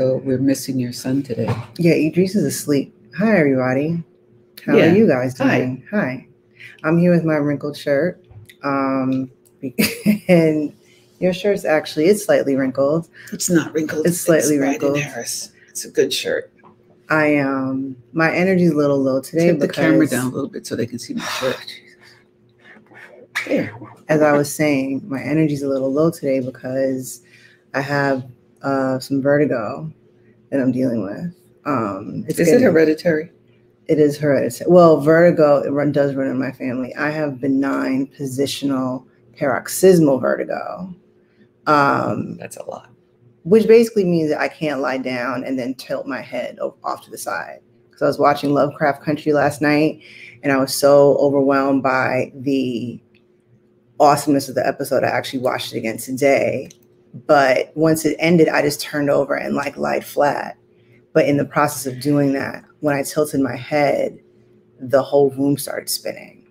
So we're missing your son today. Yeah, Idris is asleep. Hi, everybody. How are you guys doing? Hi. I'm here with my wrinkled shirt. And your shirt's actually, it's slightly wrinkled. It's not wrinkled. It's slightly wrinkled. Harris. It's a good shirt. My energy's a little low today. Tip the camera down a little bit so they can see my shirt. There. As I was saying, my energy's a little low today because I have some vertigo that I'm dealing with. Is it hereditary? It is hereditary. Well, vertigo does run in my family. I have benign positional paroxysmal vertigo. That's a lot. Which basically means that I can't lie down and then tilt my head off to the side. Because I was watching Lovecraft Country last night, and I was so overwhelmed by the awesomeness of the episode. I actually watched it again today. But once it ended, I just turned over and like lied flat. But in the process of doing that, when I tilted my head, the whole room started spinning.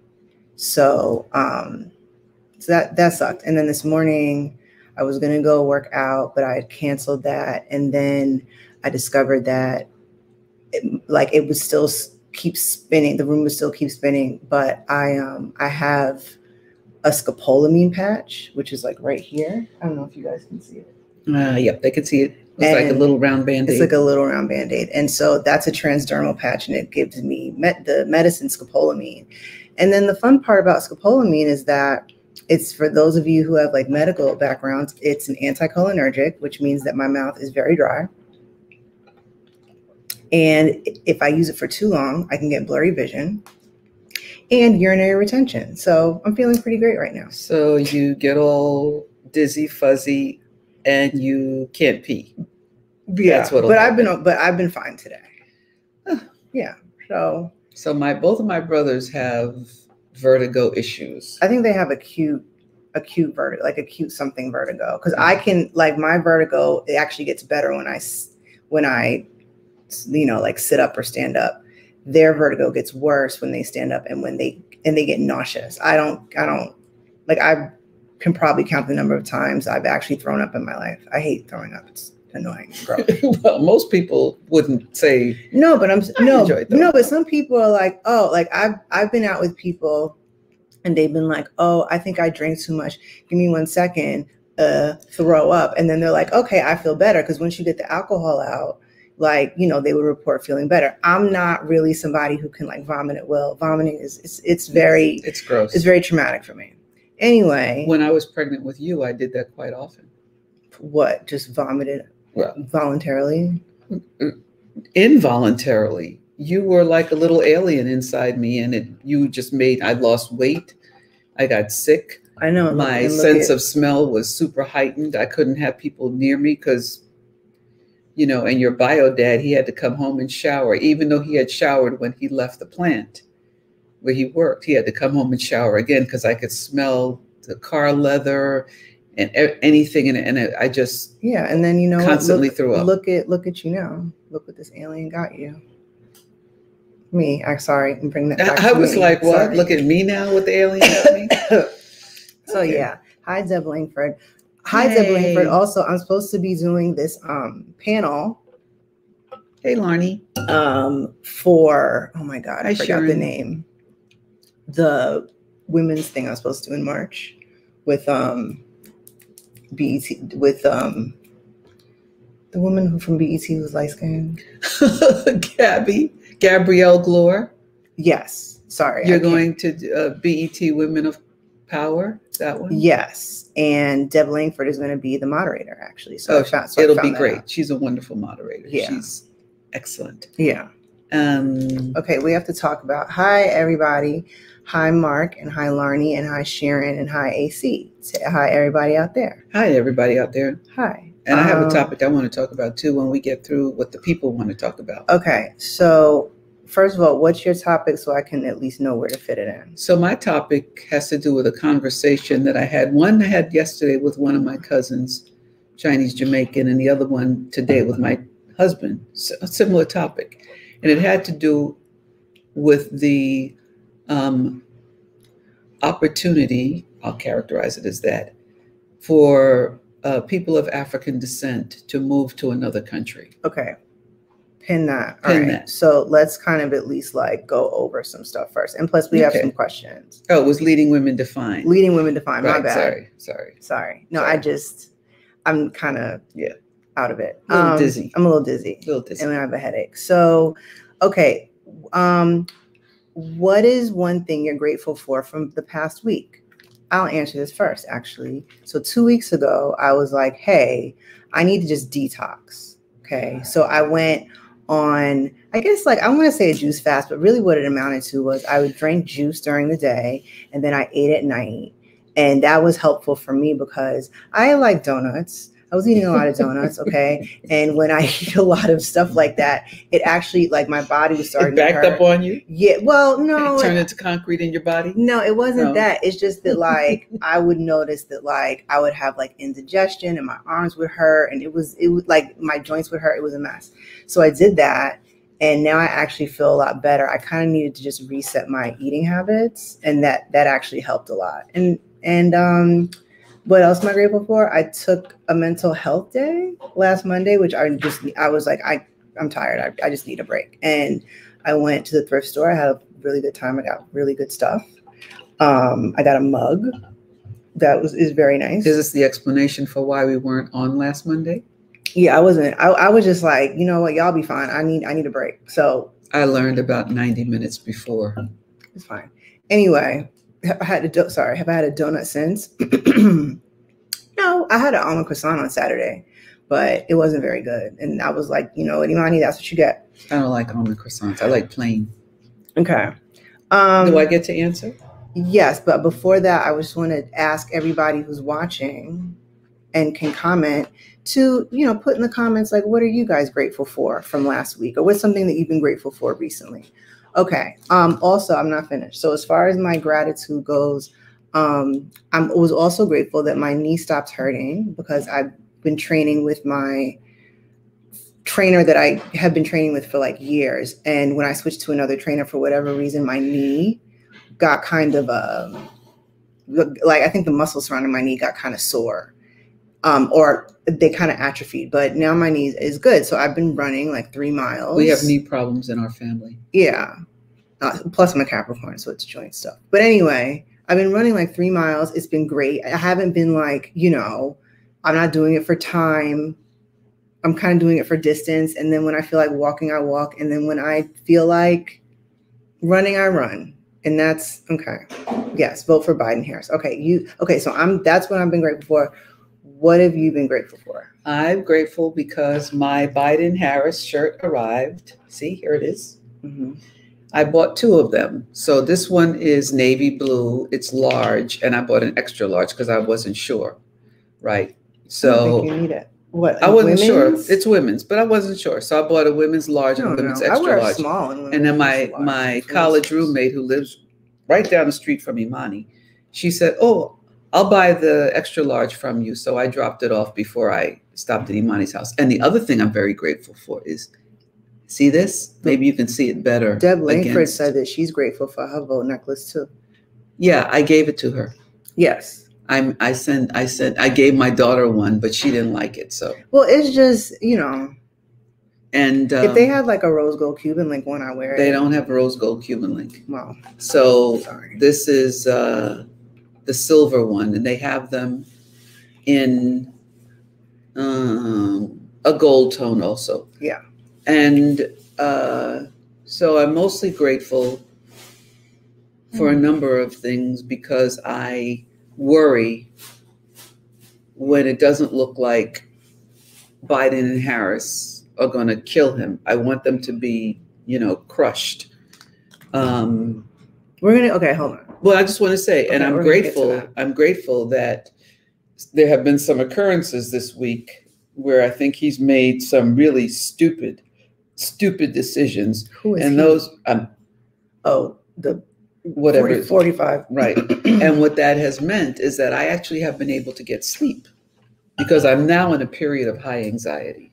So that sucked. And then this morning, I was going to go work out, but I had canceled that. And then I discovered that it would still keep spinning. The room would still keep spinning. But I have a scopolamine patch, which is like right here. I don't know if you guys can see it. Yep, they can see it. It's like a little round Band-Aid. It's like a little round Band-Aid. And so that's a transdermal patch, and it gives me the medicine scopolamine. And then the fun part about scopolamine is that it's, for those of you who have like medical backgrounds, it's an anticholinergic, which means that my mouth is very dry. And if I use it for too long, I can get blurry vision and urinary retention. So I'm feeling pretty great right now. So you get all dizzy, fuzzy, and you can't pee. Yeah, that's what. But I've been fine today. Huh. Yeah. So both of my brothers have vertigo issues. I think they have acute vertigo, like acute something vertigo. Because I can, like, my vertigo, it actually gets better when I, you know, like sit up or stand up. Their vertigo gets worse when they stand up and when they get nauseous. I can probably count the number of times I've actually thrown up in my life. I hate throwing up. It's annoying. Well, most people wouldn't say no, but but some people are like, oh, like I've been out with people and they've been like, oh, I think I drank too much. Give me 1 second, throw up. And then they're like, okay, I feel better. Cause once you get the alcohol out, like, you know, they would report feeling better. I'm not really somebody who can like vomit at will. Vomiting is, it's gross. It's very traumatic for me. Anyway, when I was pregnant with you, I did that quite often. What? Just vomited? Well, voluntarily? Involuntarily. You were like a little alien inside me, and I lost weight. I got sick. I know. My sense of smell was super heightened. I couldn't have people near me because, you know, and your bio dad, he had to come home and shower, even though he had showered when he left the plant where he worked. He had to come home and shower again because I could smell the car leather and anything in it. And I just and then, you know, constantly threw up. Look at you now. Look what this alien got you. Me. I'm sorry. I'm bringing that back. I was like, what? Sorry. Look at me now with the alien got me? So okay. Yeah. Hi, Deb Langford. Hi, hey. Deb Langford. Also, I'm supposed to be doing this panel. Hey, Larnie. For, oh my God, I forgot Sharon. The name. The women's thing I was supposed to do in March with BET, with the woman who from BET was light skinned. Gabrielle Glore. Yes. Sorry. You're going to BET Women of Power, that one? Yes. And Deb Langford is going to be the moderator, actually. So, it'll be great. Out. She's a wonderful moderator. Yeah. She's excellent. Yeah. Okay, we have to talk about, hi, everybody. Hi, Mark, and hi, Larnie, and hi, Sharon, and hi, AC. Say hi, everybody out there. Hi, everybody out there. Hi. And I have a topic I want to talk about, too, when we get through what the people want to talk about. Okay. So, first of all, what's your topic so I can at least know where to fit it in? So, my topic has to do with a conversation that I had yesterday with one of my cousins, Chinese Jamaican, and the other one today with my husband. So, a similar topic. And it had to do with the opportunity, I'll characterize it as that, for people of African descent to move to another country. Okay. Pin that. All right. That. So let's kind of at least like go over some stuff first. And plus we have some questions. Oh, it was Leading Women Defined. Leading Women Defined. Right. My bad. Sorry. No, sorry. I'm kind of out of it. Dizzy. I'm a little dizzy. And I have a headache. So, okay. What is one thing you're grateful for from the past week? I'll answer this first, actually. So 2 weeks ago, I was like, hey, I need to just detox. Okay. So I went on, I guess, like, I want to say a juice fast, but really what it amounted to was I would drink juice during the day and then I ate at night. And that was helpful for me because I like donuts. I was eating a lot of donuts, okay? And when I eat a lot of stuff like that, it actually, like, my body was starting to hurt. It backed up on you? Yeah, well, no. It turned into concrete in your body? No, it wasn't that. It's just that, like, I would notice that, like, I would have, like, indigestion and my arms would hurt. And it was like, my joints would hurt. It was a mess. So I did that. And now I actually feel a lot better. I kind of needed to just reset my eating habits. And that actually helped a lot. And what else am I grateful for? I took a mental health day last Monday, which I was like, I'm tired. I just need a break. And I went to the thrift store. I had a really good time. I got really good stuff. I got a mug. That is very nice. Is this the explanation for why we weren't on last Monday? Yeah, I wasn't. I was just like, you know what? Y'all be fine. I need a break. So I learned about 90 minutes before. It's fine. Anyway. Have I had a donut since? No, I had an almond croissant on Saturday, but it wasn't very good. And I was like, you know, Imani, that's what you get. I don't like almond croissants. I like plain. Okay. Do I get to answer? Yes, but before that, I just want to ask everybody who's watching and can comment to, you know, put in the comments, like, what are you guys grateful for from last week? Or what's something that you've been grateful for recently? Okay. Also, I'm not finished. So as far as my gratitude goes, I was also grateful that my knee stopped hurting because I've been training with my trainer that I have been training with for like years. And when I switched to another trainer, for whatever reason, my knee got kind of, like, I think the muscles surrounding my knee got kind of sore. Or they kind of atrophied, but now my knee is good. So I've been running like 3 miles. We have knee problems in our family. Yeah. Plus I'm a Capricorn, so it's joint stuff. But anyway, I've been running like 3 miles. It's been great. I haven't been like, you know, I'm not doing it for time. I'm kind of doing it for distance. And then when I feel like walking, I walk. And then when I feel like running, I run. And that's okay. Yes. Vote for Biden Harris. Okay. So that's what I've been grateful for. What have you been grateful for? I'm grateful because my Biden Harris shirt arrived. See, here it is. Mm-hmm. I bought 2 of them. So this one is navy blue. It's large. And I bought an extra large because I wasn't sure. Right. So I think you need it. What? I wasn't sure. It's women's, but I wasn't sure. So I bought a women's large and women's extra large. I wear small and women's and then my college roommate who lives right down the street from Imani, she said, oh, I'll buy the extra large from you. So I dropped it off before I stopped at Imani's house. And the other thing I'm very grateful for is, see this? Maybe you can see it better. Deb Langford said that she's grateful for her vote necklace too. Yeah, I gave it to her. Yes. I gave my daughter one, but she didn't like it. So well, it's just, you know. And if they had like a rose gold Cuban link one, I wear it. They don't have a rose gold Cuban link. Wow. So this is the silver one, and they have them in a gold tone also. Yeah. And so I'm mostly grateful for a number of things because I worry when it doesn't look like Biden and Harris are going to kill him. I want them to be, you know, crushed. Hold on. Well, I just want to say, and I'm grateful. I'm grateful that there have been some occurrences this week where I think he's made some really stupid decisions. Who is he? And those, the whatever 45, right? And what that has meant is that I actually have been able to get sleep because I'm now in a period of high anxiety.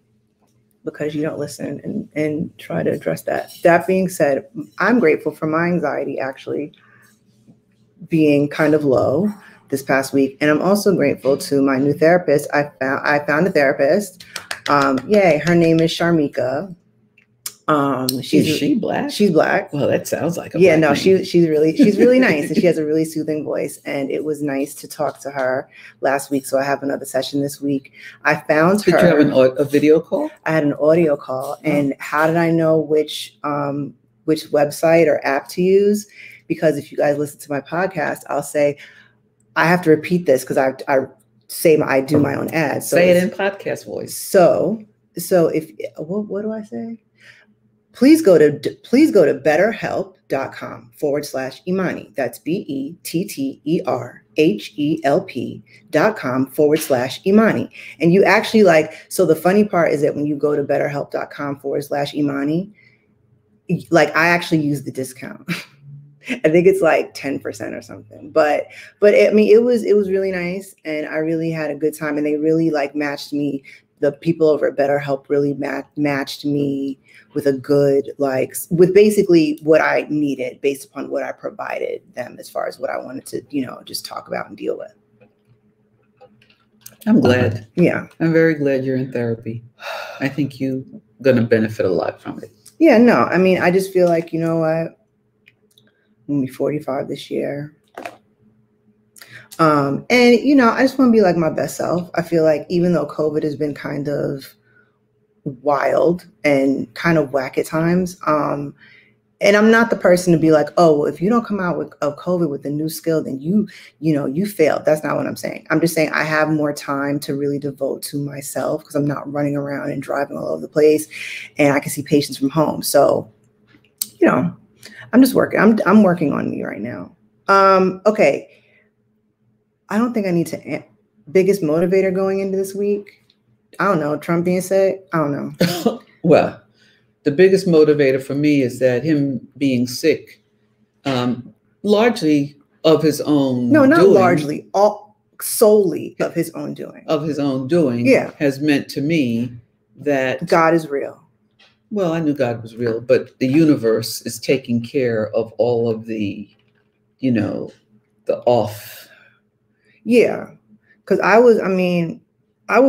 Because you don't listen and try to address that. That being said, I'm grateful for my anxiety actually being kind of low this past week. And I'm also grateful to my new therapist. I found a therapist. Yay. Her name is Sharmika. Is she Black? She's Black. Well, that sounds like a yeah. Black no, name. She's really nice, and she has a really soothing voice. And it was nice to talk to her last week. So I have another session this week. I found her. Did you have a video call? I had an audio call. Oh. And how did I know which website or app to use? Because if you guys listen to my podcast, I'll say I have to repeat this because I do my own ads. So say it in podcast voice. So if what do I say? Please go to betterhelp.com/Imani. That's BETTERHELP.com/Imani. And you actually so the funny part is that when you go to betterhelp.com/Imani, I actually use the discount. I think it's 10% or something, but it was really nice, and I really had a good time, and they really matched me. The people over at BetterHelp really matched me with a good, with basically what I needed based upon what I provided them as far as what I wanted to, just talk about and deal with. I'm glad. Yeah. I'm very glad you're in therapy. I think you're going to benefit a lot from it. Yeah, no. I mean, I just feel like, you know what? I'm going to be 45 this year. And I just want to be my best self. I feel like even though COVID has been kind of wild and kind of whack at times, and I'm not the person to be if you don't come out of COVID with a new skill, then you failed. That's not what I'm saying. I'm just saying I have more time to really devote to myself because I'm not running around and driving all over the place, and I can see patients from home. So, I'm just working. I'm working on me right now. Okay. I don't think I need to. Biggest motivator going into this week? I don't know. Trump being sick? I don't know. Well, the biggest motivator for me is that him being sick, largely of his own. No, not doing, largely. Solely of his own doing. Of his own doing. Yeah. Has meant to me that God is real. Well, I knew God was real, but the universe is taking care of all of the, the off. Yeah, because I will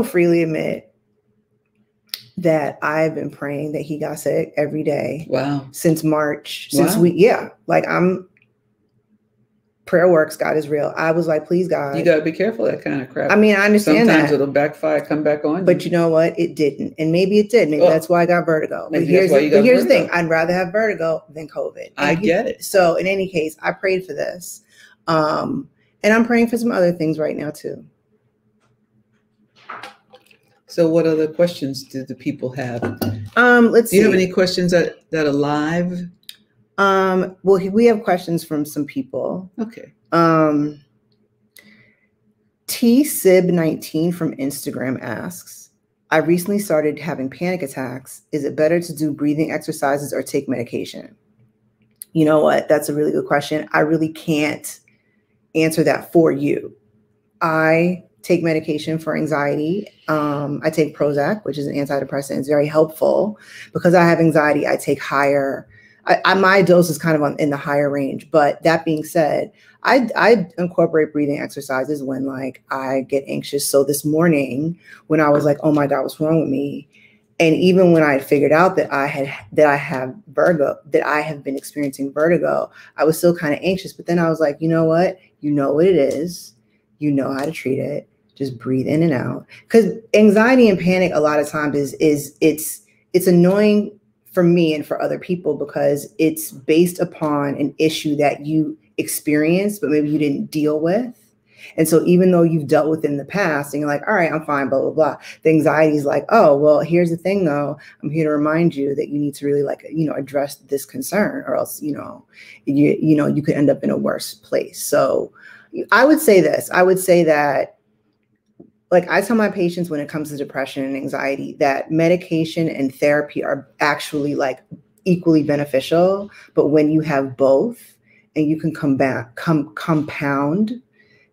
freely admit that I've been praying that he got sick every day. Wow. Since March, wow. Prayer works, God is real. I was like, please, God. You got to be careful of that kind of crap. I mean, I understand sometimes it'll backfire, come back on. But you know what? It didn't. And maybe it did. Maybe that's why I got vertigo. But here's the thing. I'd rather have vertigo than COVID. I get it. So in any case, I prayed for this. And I'm praying for some other things right now, too. So what other questions do the people have? Do you have any questions that are live? Well, we have questions from some people. Okay. TSib19 from Instagram asks, I recently started having panic attacks. Is it better to do breathing exercises or take medication? You know what? That's a really good question. I really can't answer that for you. I take medication for anxiety. I take Prozac, which is an antidepressant. It's very helpful because I have anxiety. I take higher. My dose is kind of in the higher range. But that being said, I incorporate breathing exercises when I get anxious. So this morning when I was like, oh my God, what's wrong with me? And even when I figured out that I have been experiencing vertigo, I was still kind of anxious. But then I was like, you know what? You know what it is. You know how to treat it. Just breathe in and out. Because anxiety and panic a lot of times it's annoying for me and for other people because it's based upon an issue that you experienced, but maybe you didn't deal with. And so even though you've dealt with it in the past and you're like, all right, I'm fine, blah, blah, blah. The anxiety is like, oh, well, here's the thing, though. I'm here to remind you that you need to really address this concern or else, you could end up in a worse place. So I would say this. I would say that I tell my patients when it comes to depression and anxiety that medication and therapy are actually equally beneficial. But when you have both and you can compound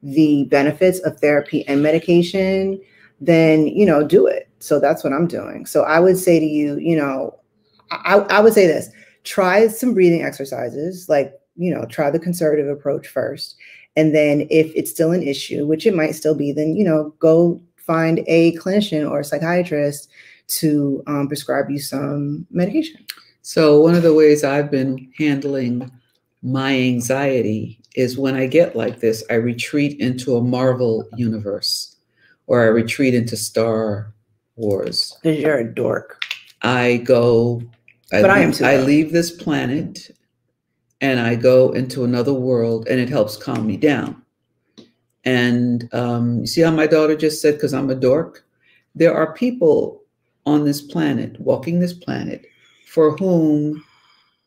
the benefits of therapy and medication, then, do it. So that's what I'm doing. So I would say to you, I would say this, try some breathing exercises, try the conservative approach first. And then if it's still an issue, which it might still be, then, you know, go find a clinician or a psychiatrist to prescribe you some medication. So one of the ways I've been handling my anxiety is when I get like this, I retreat into a Marvel universe, or I retreat into Star Wars. Because you're a dork. I go, I leave this planet and I go into another world, and it helps calm me down. And you see how my daughter just said, because I'm a dork? There are people on this planet, walking this planet, for whom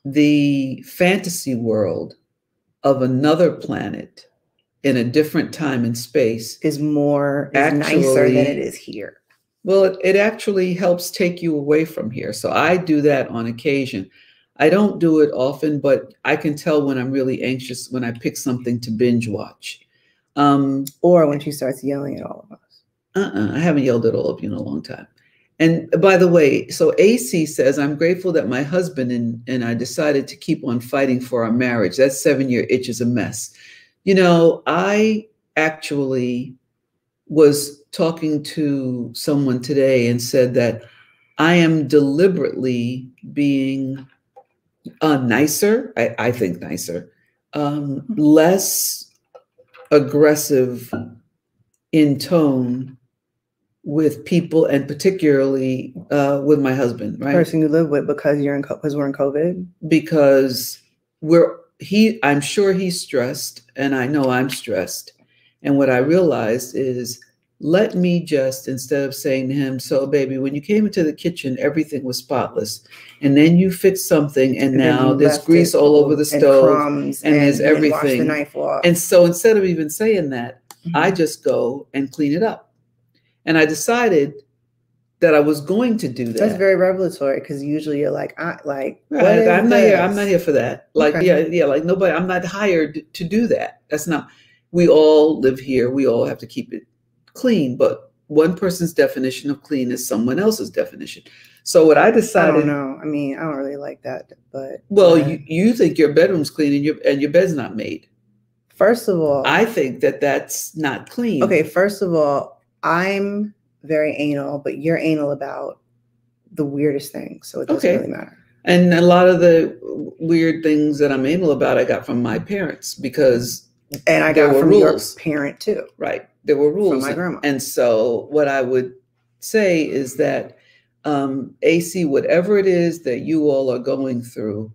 the fantasy world of another planet in a different time and space is more nicer than it is here. Well, it actually helps take you away from here. So I do that on occasion. I don't do it often, but I can tell when I'm really anxious when I pick something to binge watch. Or when she starts yelling at all of us. I haven't yelled at all of you in a long time. And by the way, so AC says, I'm grateful that my husband and I decided to keep on fighting for our marriage. That 7-year itch is a mess. You know, I actually was talking to someone today and said that I am deliberately being nicer, I think nicer, less aggressive in tone with people, and particularly with my husband, right? Person you live with, because you're in, because we're in COVID. Because I'm sure he's stressed, and I know I'm stressed. And what I realized is, let me just, instead of saying to him, so baby, when you came into the kitchen, everything was spotless, and then you fixed something, and now there's grease all over the stove, crumbs, and there's everything. And wash the knife off. And so instead of even saying that, I just go and clean it up. And I decided that I was going to do that. That's very revelatory, because usually you're like, I'm not here. I'm not here for that. Like, okay. yeah, like nobody. I'm not hired to do that. That's not. We all live here. We all have to keep it clean. But one person's definition of clean is someone else's definition. So what I decided. I don't know. I mean, I don't really like that. But well, you think your bedroom's clean and your bed's not made. First of all, I think that that's not clean. Okay. First of all, I'm very anal, but you're anal about the weirdest things, so it doesn't really matter. And a lot of the weird things that I'm anal about, I got from my parents, because I got from rules. Your parent too, right? There were rules from my grandma. And so what I would say is that AC, whatever it is that you all are going through,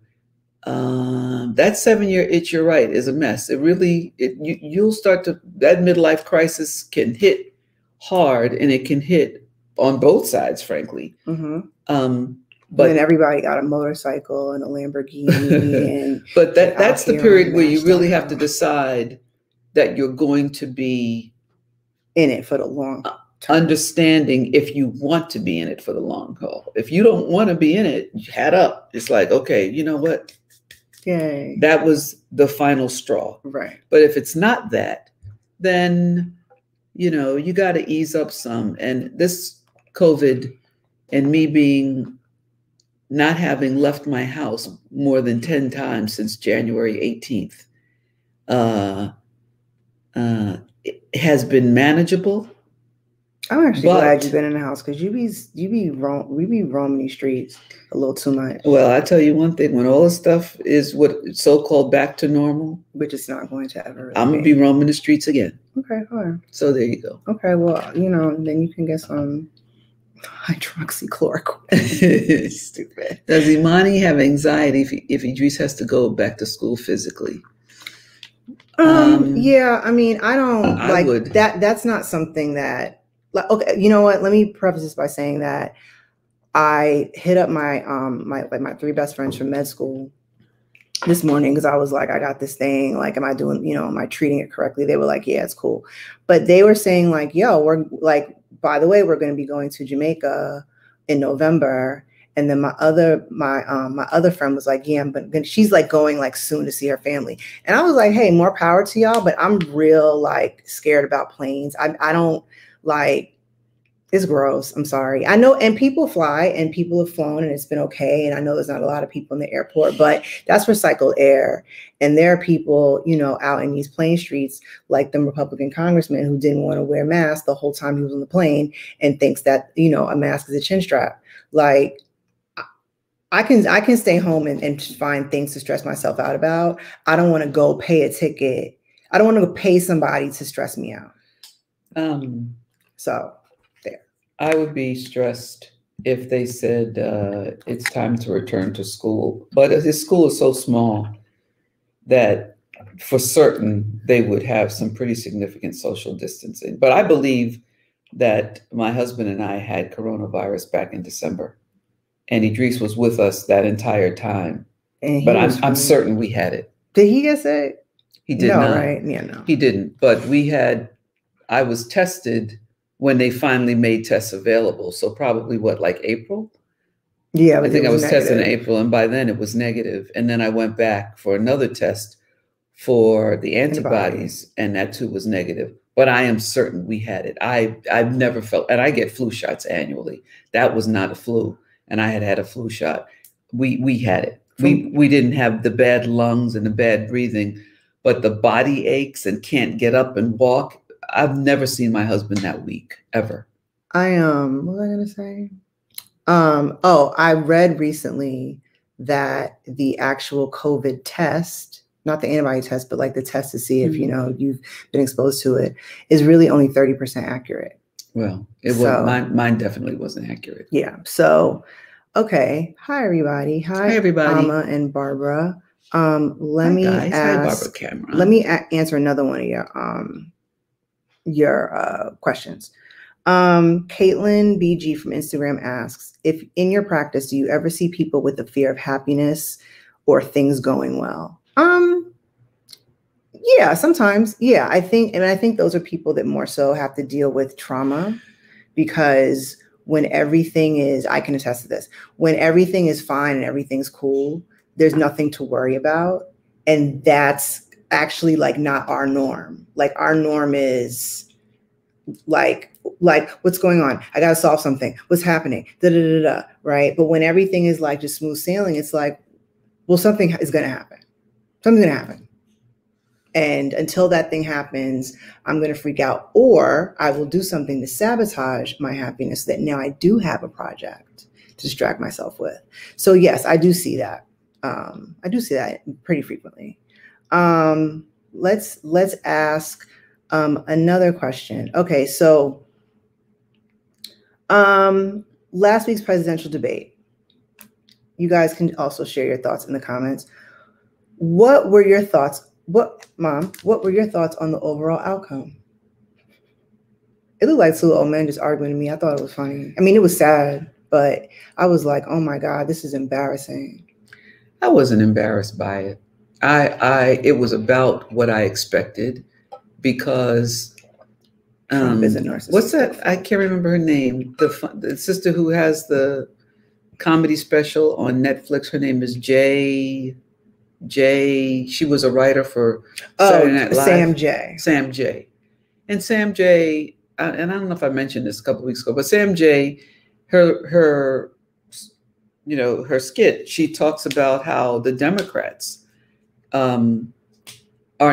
that 7-year itch, you're right, is a mess. It really, you'll start to, that midlife crisis can hit hard, and it can hit on both sides, frankly. But and then everybody got a motorcycle and a Lamborghini. And but that's the period where you really have to decide that you're going to be in it for the long term. Understanding if you want to be in it for the long haul. If you don't want to be in it, hat up. It's like, okay, you know what? Yay. That was the final straw. Right. But if it's not that, then you know, you got to ease up some. And this COVID and me being not having left my house more than 10 times since January 18th it has been manageable. I'm actually glad you've been in the house, because we be roaming these streets a little too much. Well, I tell you one thing: when all this stuff is what so-called back to normal, which it's not going to ever, I'm gonna be roaming the streets again. Okay, all right. So there you go. Okay, well, you know, then you can get some hydroxychloroquine. Stupid. Does Imani have anxiety if Idris has to go back to school physically? Yeah, I mean, I don't like that. That's not something that. Like, okay, you know what? Let me preface this by saying that I hit up my my three best friends from med school this morning, because I was like, I got this thing. Like, am I doing, you know, am I treating it correctly? They were like, yeah, it's cool. But they were saying like, yo, we're like, by the way, we're going to be going to Jamaica in November. And then my other friend was like, yeah, but she's like going like soon to see her family. And I was like, hey, more power to y'all. But I'm real like scared about planes. I don't. Like, It's gross. I'm sorry. I know, and people fly and people have flown and it's been okay. And I know there's not a lot of people in the airport, but that's recycled air. And there are people, you know, out in these plane streets, like the Republican congressman who didn't want to wear masks the whole time he was on the plane and thinks that, you know, a mask is a chin strap. Like, I can stay home and find things to stress myself out about. I don't want to go pay a ticket. I don't want to go pay somebody to stress me out. So. I would be stressed if they said it's time to return to school. But his school is so small that for certain they would have some pretty significant social distancing. But I believe that my husband and I had coronavirus back in December, and Idris was with us that entire time. But I'm certain we had it. Did he get sick? He did not. Right? Yeah, no. He didn't. But we had. I was tested when they finally made tests available. So probably what, like April? Yeah, I think I was tested in April, and by then it was negative. And then I went back for another test for the antibodies, and that too was negative. But I am certain we had it. I've never felt, and I get flu shots annually. That was not a flu, and I had had a flu shot. We had it. We didn't have the bad lungs and the bad breathing, but the body aches and can't get up and walk. I've never seen my husband that week, ever. What was I going to say? I read recently that the actual COVID test, not the antibody test, but like the test to see if, you know, you've been exposed to it, is really only 30% accurate. Well, it was mine definitely wasn't accurate. Yeah. So, okay. Hi, everybody. Hi, everybody. Alma and Barbara. Let me answer another one of your questions. Caitlin BG from Instagram asks, if in your practice, do you ever see people with the fear of happiness or things going well? Yeah, sometimes. Yeah, I think those are people that more so have to deal with trauma, because when everything is, I can attest to this, when everything is fine and everything's cool, there's nothing to worry about. And that's actually like not our norm. Like our norm is like what's going on? I got to solve something. What's happening? Da, da, da, da, da, right. But when everything is like just smooth sailing, it's like, well, something is going to happen. Something's going to happen. And until that thing happens, I'm going to freak out, or I will do something to sabotage my happiness that now I do have a project to distract myself with. So yes, I do see that. I do see that pretty frequently. Let's ask, another question. Okay. So, last week's presidential debate, you guys can also share your thoughts in the comments. What were your thoughts? What were your thoughts on the overall outcome? It looked like two old men just arguing to me. I thought it was funny. I mean, it was sad, but I was like, oh my God, this is embarrassing. I wasn't embarrassed by it. It was about what I expected, because what's that? I can't remember her name. The sister who has the comedy special on Netflix. Her name is Jay. She was a writer for Saturday Night Live. Sam Jay. And Sam Jay, and I don't know if I mentioned this a couple of weeks ago, but Sam Jay, her skit, she talks about how the Democrats are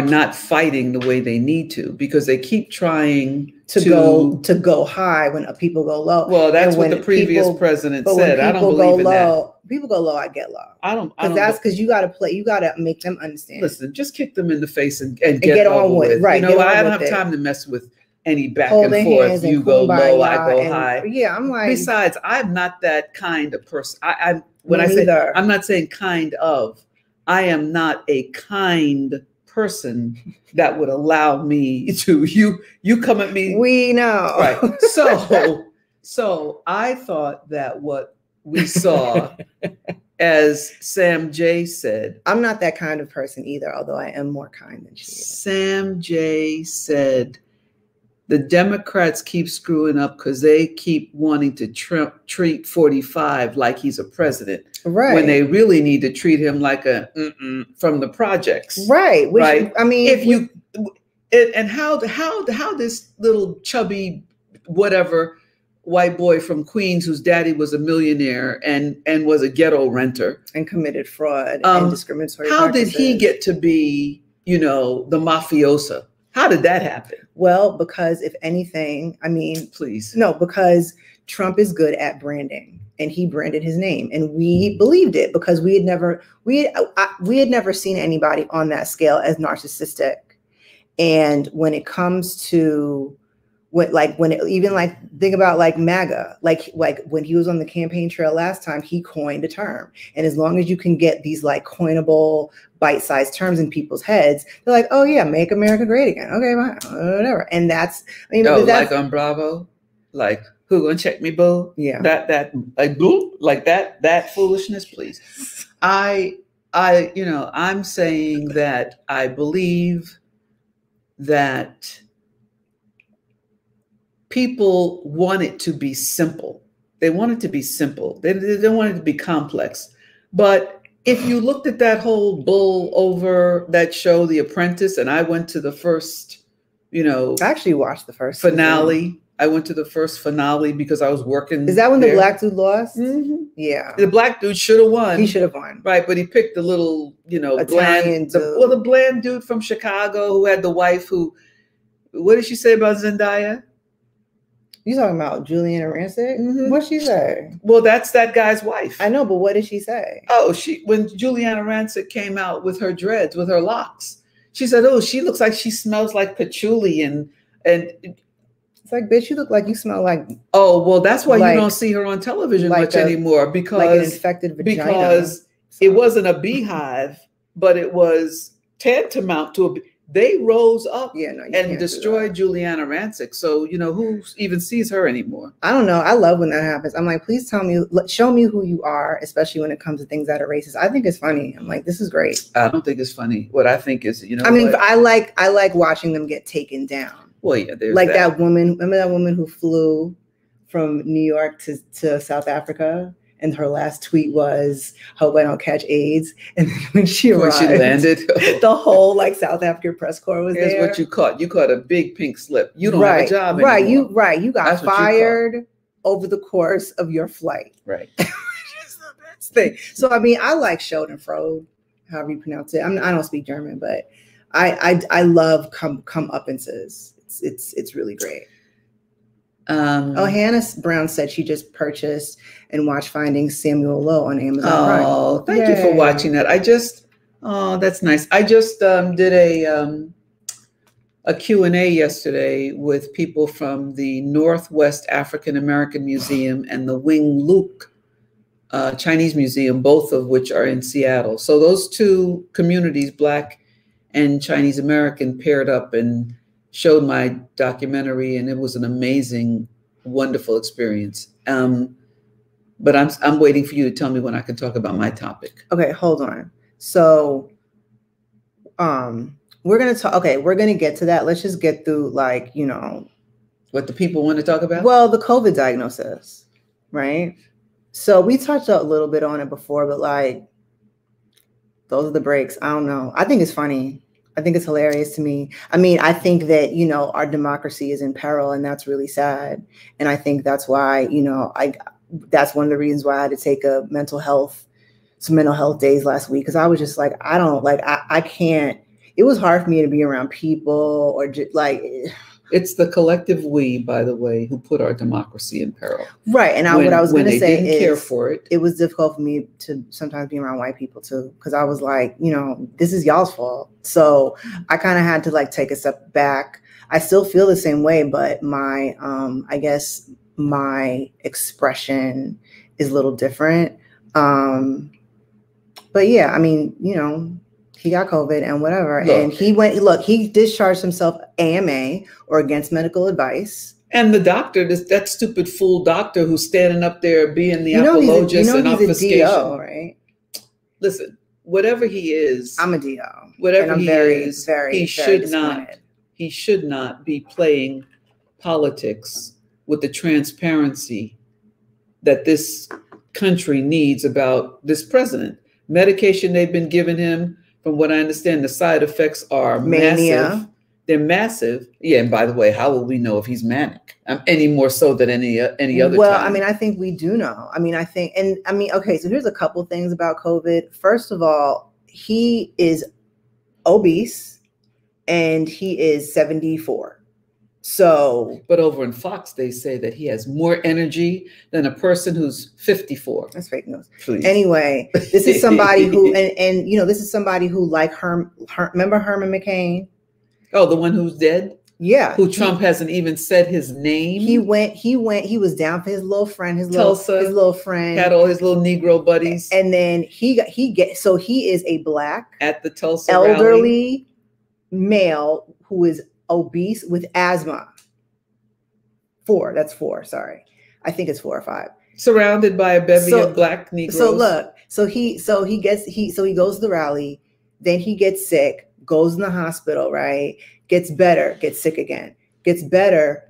not fighting the way they need to, because they keep trying to go high when people go low. Well, that's what the previous president said. I don't believe in that. People go low, I get low. Because you got to play. You got to make them understand. Listen, just kick them in the face and get on with it. Right. You know, I don't have time to mess with any back and forth. You go low, I go high. Yeah, I'm like. Besides, I'm not that kind of person. When I say that, I'm not saying kind of. I am not a kind person that would allow me to you come at me. We know. Right. So I thought that what we saw, as Sam Jay said, I'm not that kind of person either, although I am more kind than she is. Sam Jay said the Democrats keep screwing up because they keep wanting to treat 45 like he's a president. Right. When they really need to treat him like a from the projects. Right. Right. I mean, how this little chubby whatever white boy from Queens whose daddy was a millionaire and was a ghetto renter. And committed fraud and discriminatory practices. How did he get to be, you know, the mafiosa? How did that happen? Well, because if anything, I mean, please. No, because Trump is good at branding and he branded his name and we believed it because we had never seen anybody on that scale as narcissistic. And when it comes to what, like when it, even like think about like MAGA, like when he was on the campaign trail last time, he coined a term. And as long as you can get these like coinable bite-sized terms in people's heads, they're like, oh yeah, make America great again. Okay, whatever. And that's, I mean, no, that's, like on Bravo, like who gonna check me, boo? Yeah, that like blue, like that foolishness, please. I you know, I'm saying that I believe that people want it to be simple. They want it to be simple. They don't want it to be complex. But if you looked at that whole bull over that show, The Apprentice, and I went to the first, you know. I actually watched the first finale. Season. I went to the first finale because I was working. Is that when the black dude lost? Mm-hmm. Yeah. The black dude should have won. He should have won. Right. But he picked the little, you know, Italian bland, the bland dude from Chicago who had the wife who, what did she say about Zendaya? You talking about Juliana Rancic? Mm-hmm. What'd she say? Well, that's that guy's wife. I know, but what did she say? Oh, when Juliana Rancic came out with her dreads, with her locks, she said, oh, she looks like she smells like patchouli and it's like, bitch, you look like you smell like. Oh, well, that's why like, you don't see her on television like much anymore because like an infected vagina. Because it wasn't a beehive, but it was tantamount to a. They rose up and destroyed Juliana Rancic. So, you know, who even sees her anymore? I don't know. I love when that happens. I'm like, please tell me, show me who you are, especially when it comes to things that are racist. I think it's funny. I'm like, this is great. I don't think it's funny. What I think is, you know, I mean, I like watching them get taken down. Well, yeah, there's like that woman. Remember that woman who flew from New York to South Africa? And her last tweet was, hope I don't catch AIDS. And when she landed, the whole like South African press corps was there. Here's what you caught. You caught a big pink slip. You don't have a job anymore. You got fired over the course of your flight. Right. Which is the best thing. So, I mean, I like Schadenfreude, however you pronounce it. I don't speak German, but I love comeuppances. It's really great. Hannah Brown said she just purchased and watched Finding Samuel Lowe on Amazon Prime. Oh, thank you for watching that. That's nice. I just did a Q&A yesterday with people from the Northwest African American Museum and the Wing Luke Chinese Museum, both of which are in Seattle. So those two communities, Black and Chinese American, paired up and showed my documentary, and it was an amazing, wonderful experience. But I'm waiting for you to tell me when I can talk about my topic. Okay, hold on. So we're going to talk. Okay, we're going to get to that. Let's just get through, like, you know. What the people want to talk about? Well, the COVID diagnosis, right? So we touched a little bit on it before, but, like, those are the breaks. I don't know. I think it's funny. I think it's hilarious to me. I mean, I think that, you know, our democracy is in peril and that's really sad. And I think that's why, you know, that's one of the reasons why I had to take some mental health days last week. Cause I was just like, I can't, it was hard for me to be around people or just like. It's the collective we, by the way, who put our democracy in peril. Right. And what I was going to say is care for it. It was difficult for me to sometimes be around white people, too, because I was like, you know, this is y'all's fault. So I kind of had to, like, take a step back. I still feel the same way, but my I guess my expression is a little different. But, yeah, I mean, you know. He got COVID and whatever. Look, and he discharged himself AMA or against medical advice. And the doctor, that stupid fool doctor who's standing up there being the apologist and obfuscation. DO, right? Listen, whatever he is. I'm a DO. Whatever he is, he should not be playing politics with the transparency that this country needs about this president. Medication they've been giving him. From what I understand, the side effects are mania. Massive. They're massive. Yeah, and by the way, how will we know if he's manic? Any more so than any other time? Well, I mean, I think we do know. I mean, I think, and I mean, okay, so here's a couple things about COVID. First of all, he is obese and he is 74. So, but over in Fox, they say that he has more energy than a person who's 54. That's fake news. Please. Anyway, this is somebody who, and you know, this is somebody who, like remember Herman Cain? Oh, the one who's dead? Yeah. Who Trump hasn't even said his name. He was down for his little friend, his little friend. Had all his little Negro buddies. And then so he is a black at the Tulsa elderly male who is obese with asthma. I think it's 4 or 5. Surrounded by a bevy of black Negroes. So look, so he goes to the rally, then he gets sick, goes in the hospital, right? Gets better, gets sick again, gets better.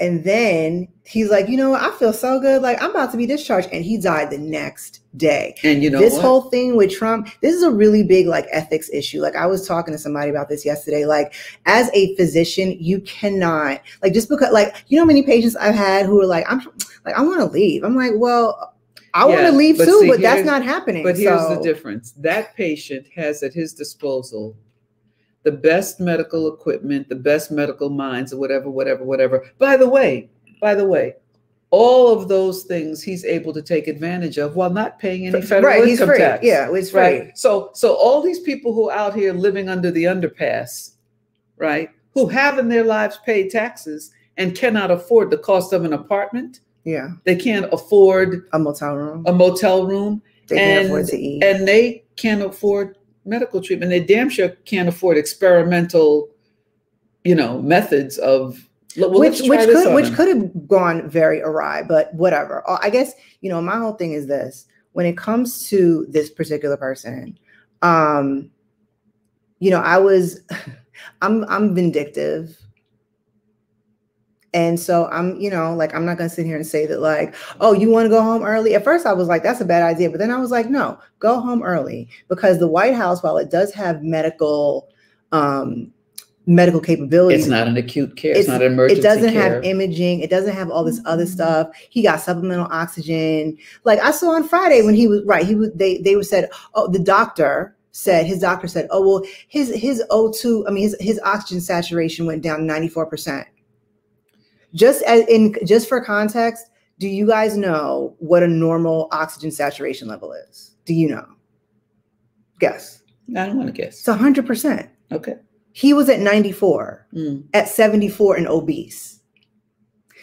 And then he's like, you know what? I feel so good. Like, I'm about to be discharged. And he died the next day. And you know this whole thing with Trump, this is a really big, like, ethics issue. Like, I was talking to somebody about this yesterday. Like, as a physician, you cannot, like, just because, like, you know how many patients I've had who are like, I want to leave. I'm like, well, I want to leave too, but that's not happening. But here's the difference. That patient has at his disposal the best medical equipment, the best medical minds, or whatever, whatever, whatever. By the way, all of those things he's able to take advantage of while not paying any federal income tax. Yeah, it's free. Right. So all these people who are out here living under the underpass, right, who have in their lives paid taxes and cannot afford the cost of an apartment. Yeah. They can't afford a motel room. They can't afford to eat. And they can't afford medical treatment. They damn sure can't afford experimental, you know, methods of which could have gone very awry, but whatever. I guess, you know, my whole thing is this: when it comes to this particular person, you know, I'm vindictive. And so I'm, you know, like, I'm not going to sit here and say that, like, oh, you want to go home early. At first I was like, that's a bad idea. But then I was like, no, go home early, because the White House, while it does have medical capabilities, it's not an acute care. It's not an emergency. It doesn't have imaging. It doesn't have all this other stuff. He got supplemental oxygen. Like, I saw on Friday when he was they said, oh, the doctor said, his doctor said, oh, well, his O2, I mean, his oxygen saturation went down 94%. Just for context, do you guys know what a normal oxygen saturation level is? Do you know? Guess. I don't want to guess. It's 100%. Okay. He was at 94, at 74 and obese.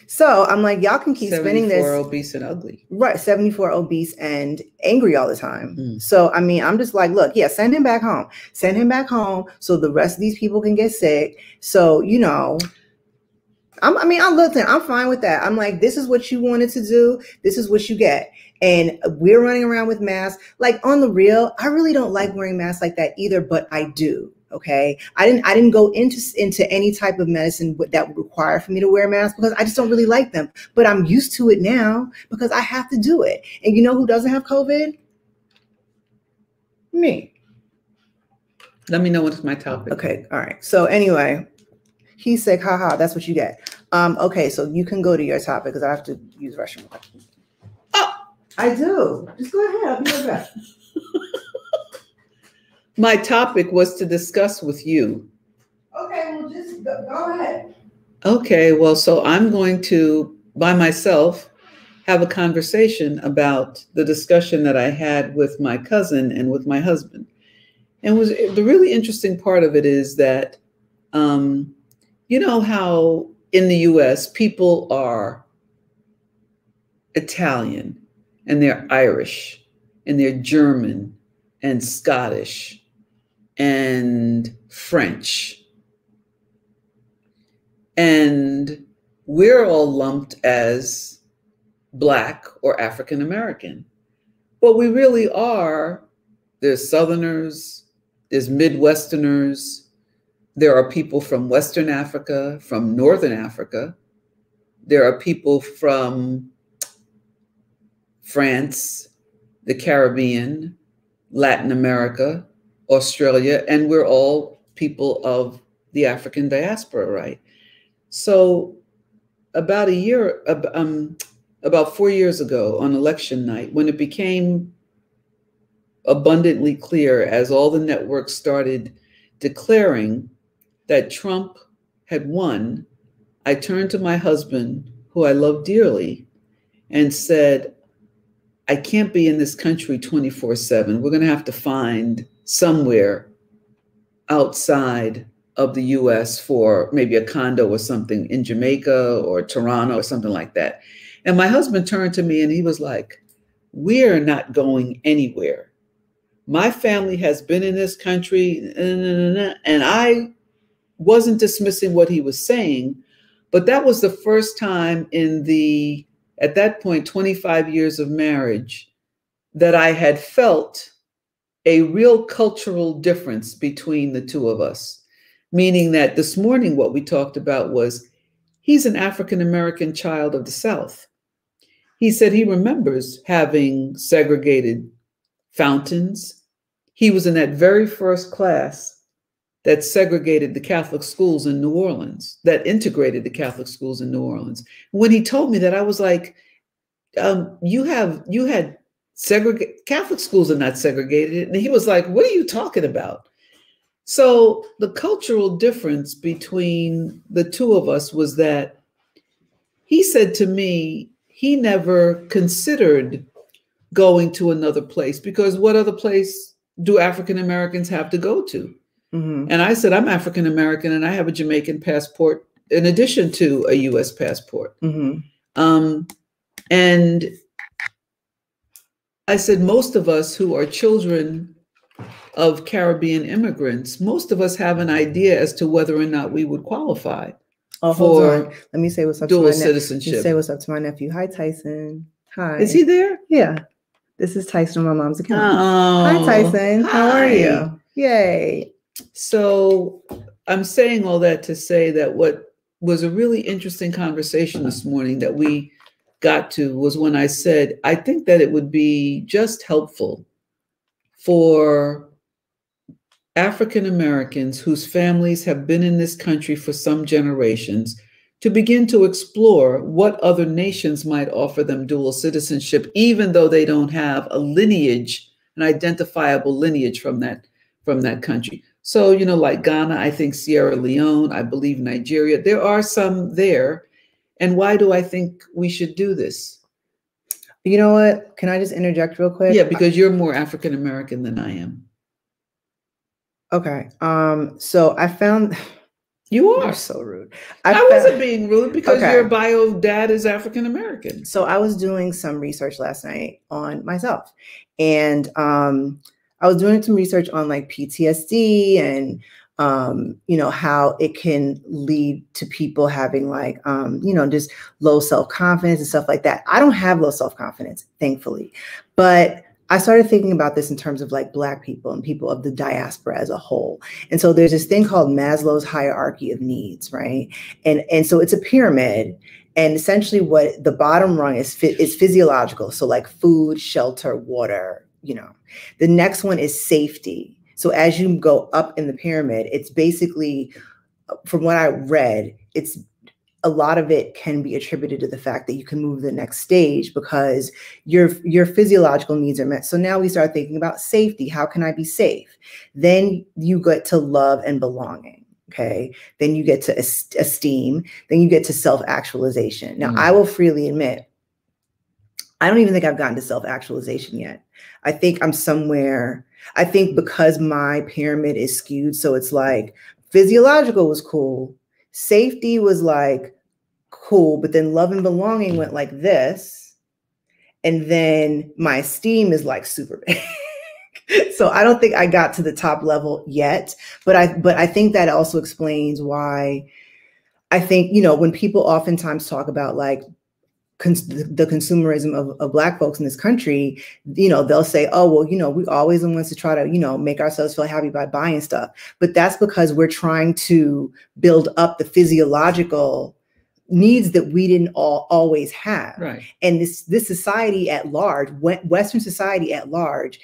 So I'm like, y'all can keep spinning this. 74 obese and ugly. Right. 74 obese and angry all the time. So, I mean, I'm just like, look, yeah, send him back home. Send him back home so the rest of these people can get sick. So, you know, I'm fine with that. I'm like, this is what you wanted to do. This is what you get. And we're running around with masks. Like, on the real, I really don't like wearing masks like that either, but I do. Okay. I didn't go into any type of medicine that would require for me to wear masks, because I just don't really like them, but I'm used to it now because I have to do it. And you know who doesn't have COVID? Me. Let me know what's my topic. Okay. All right. So anyway, he's sick, haha, that's what you get. Okay, so you can go to your topic because I have to use restroom. Oh, I do. Just go ahead. I'll be right back. My topic was to discuss with you. Okay, well, just go ahead. Okay, well, so I'm going to, by myself, have a conversation about the discussion that I had with my cousin and with my husband. And the really interesting part of it is that you know how in the US people are Italian and they're Irish and they're German and Scottish and French. And we're all lumped as Black or African American. But we really are. There's Southerners, there's Midwesterners. There are people from Western Africa, from Northern Africa. There are people from France, the Caribbean, Latin America, Australia, and we're all people of the African diaspora, right? So about a year, about 4 years ago on election night, when it became abundantly clear as all the networks started declaring that Trump had won, I turned to my husband, who I love dearly, and said, I can't be in this country 24/7. We're going to have to find somewhere outside of the US for maybe a condo or something in Jamaica or Toronto or something like that. And my husband turned to me and he was like, we're not going anywhere. My family has been in this country. And I wasn't dismissing what he was saying, but that was the first time in the, at that point, 25 years of marriage, that I had felt a real cultural difference between the two of us. Meaning that this morning, what we talked about was, he's an African American child of the South. He said he remembers having segregated fountains. He was in that very first class that segregated the Catholic schools in New Orleans, that integrated the Catholic schools in New Orleans. When he told me that, I was like, you had segregated, Catholic schools are not segregated. And he was like, what are you talking about? So the cultural difference between the two of us was that he said to me, he never considered going to another place, because what other place do African Americans have to go to? Mm-hmm. And I said, I'm African American and I have a Jamaican passport in addition to a US passport. Mm-hmm. And I said, most of us who are children of Caribbean immigrants, most of us have an idea as to whether or not we would qualify for dual citizenship. Let me say what's up to my nephew. Hi, Tyson. Hi. Is he there? Yeah. This is Tyson on my mom's account. Oh, hi, Tyson. Hi. How are you? Yay. So I'm saying all that to say that what was a really interesting conversation this morning that we got to was when I said, I think that it would be just helpful for African Americans whose families have been in this country for some generations to begin to explore what other nations might offer them dual citizenship, even though they don't have a lineage, an identifiable lineage from that country. So, you know, like Ghana, I think Sierra Leone, I believe Nigeria, there are some there. And why do I think we should do this? You know what? Can I just interject real quick? Yeah, because you're more African American than I am. Okay. So I found you are so rude. I wasn't being rude because your bio dad is African American. So I was doing some research last night on myself, and I was doing some research on like PTSD and you know, how it can lead to people having like, you know, just low self-confidence and stuff like that. I don't have low self-confidence, thankfully, but I started thinking about this in terms of like Black people and people of the diaspora as a whole. And so there's this thing called Maslow's Hierarchy of Needs, right? And so it's a pyramid. And essentially what the bottom rung is physiological. So like food, shelter, water, you know. The next one is safety. So as you go up in the pyramid, it's basically, from what I read, it's a lot of it can be attributed to the fact that you can move to the next stage because your physiological needs are met. So now we start thinking about safety. How can I be safe? Then you get to love and belonging. Okay. Then you get to esteem. Then you get to self-actualization. Now, I will freely admit, I don't even think I've gotten to self-actualization yet. I think I'm somewhere. I think because my pyramid is skewed, so it's like physiological was cool. Safety was like cool, but then love and belonging went like this. And then my esteem is like super big. So I don't think I got to the top level yet, but I think that also explains why I think, you know, when people oftentimes talk about like the consumerism of Black folks in this country, you know, they'll say, oh, well, you know, we always the ones to try to, you know, make ourselves feel happy by buying stuff. But that's because we're trying to build up the physiological needs that we didn't always have. Right. And this society at large, Western society at large,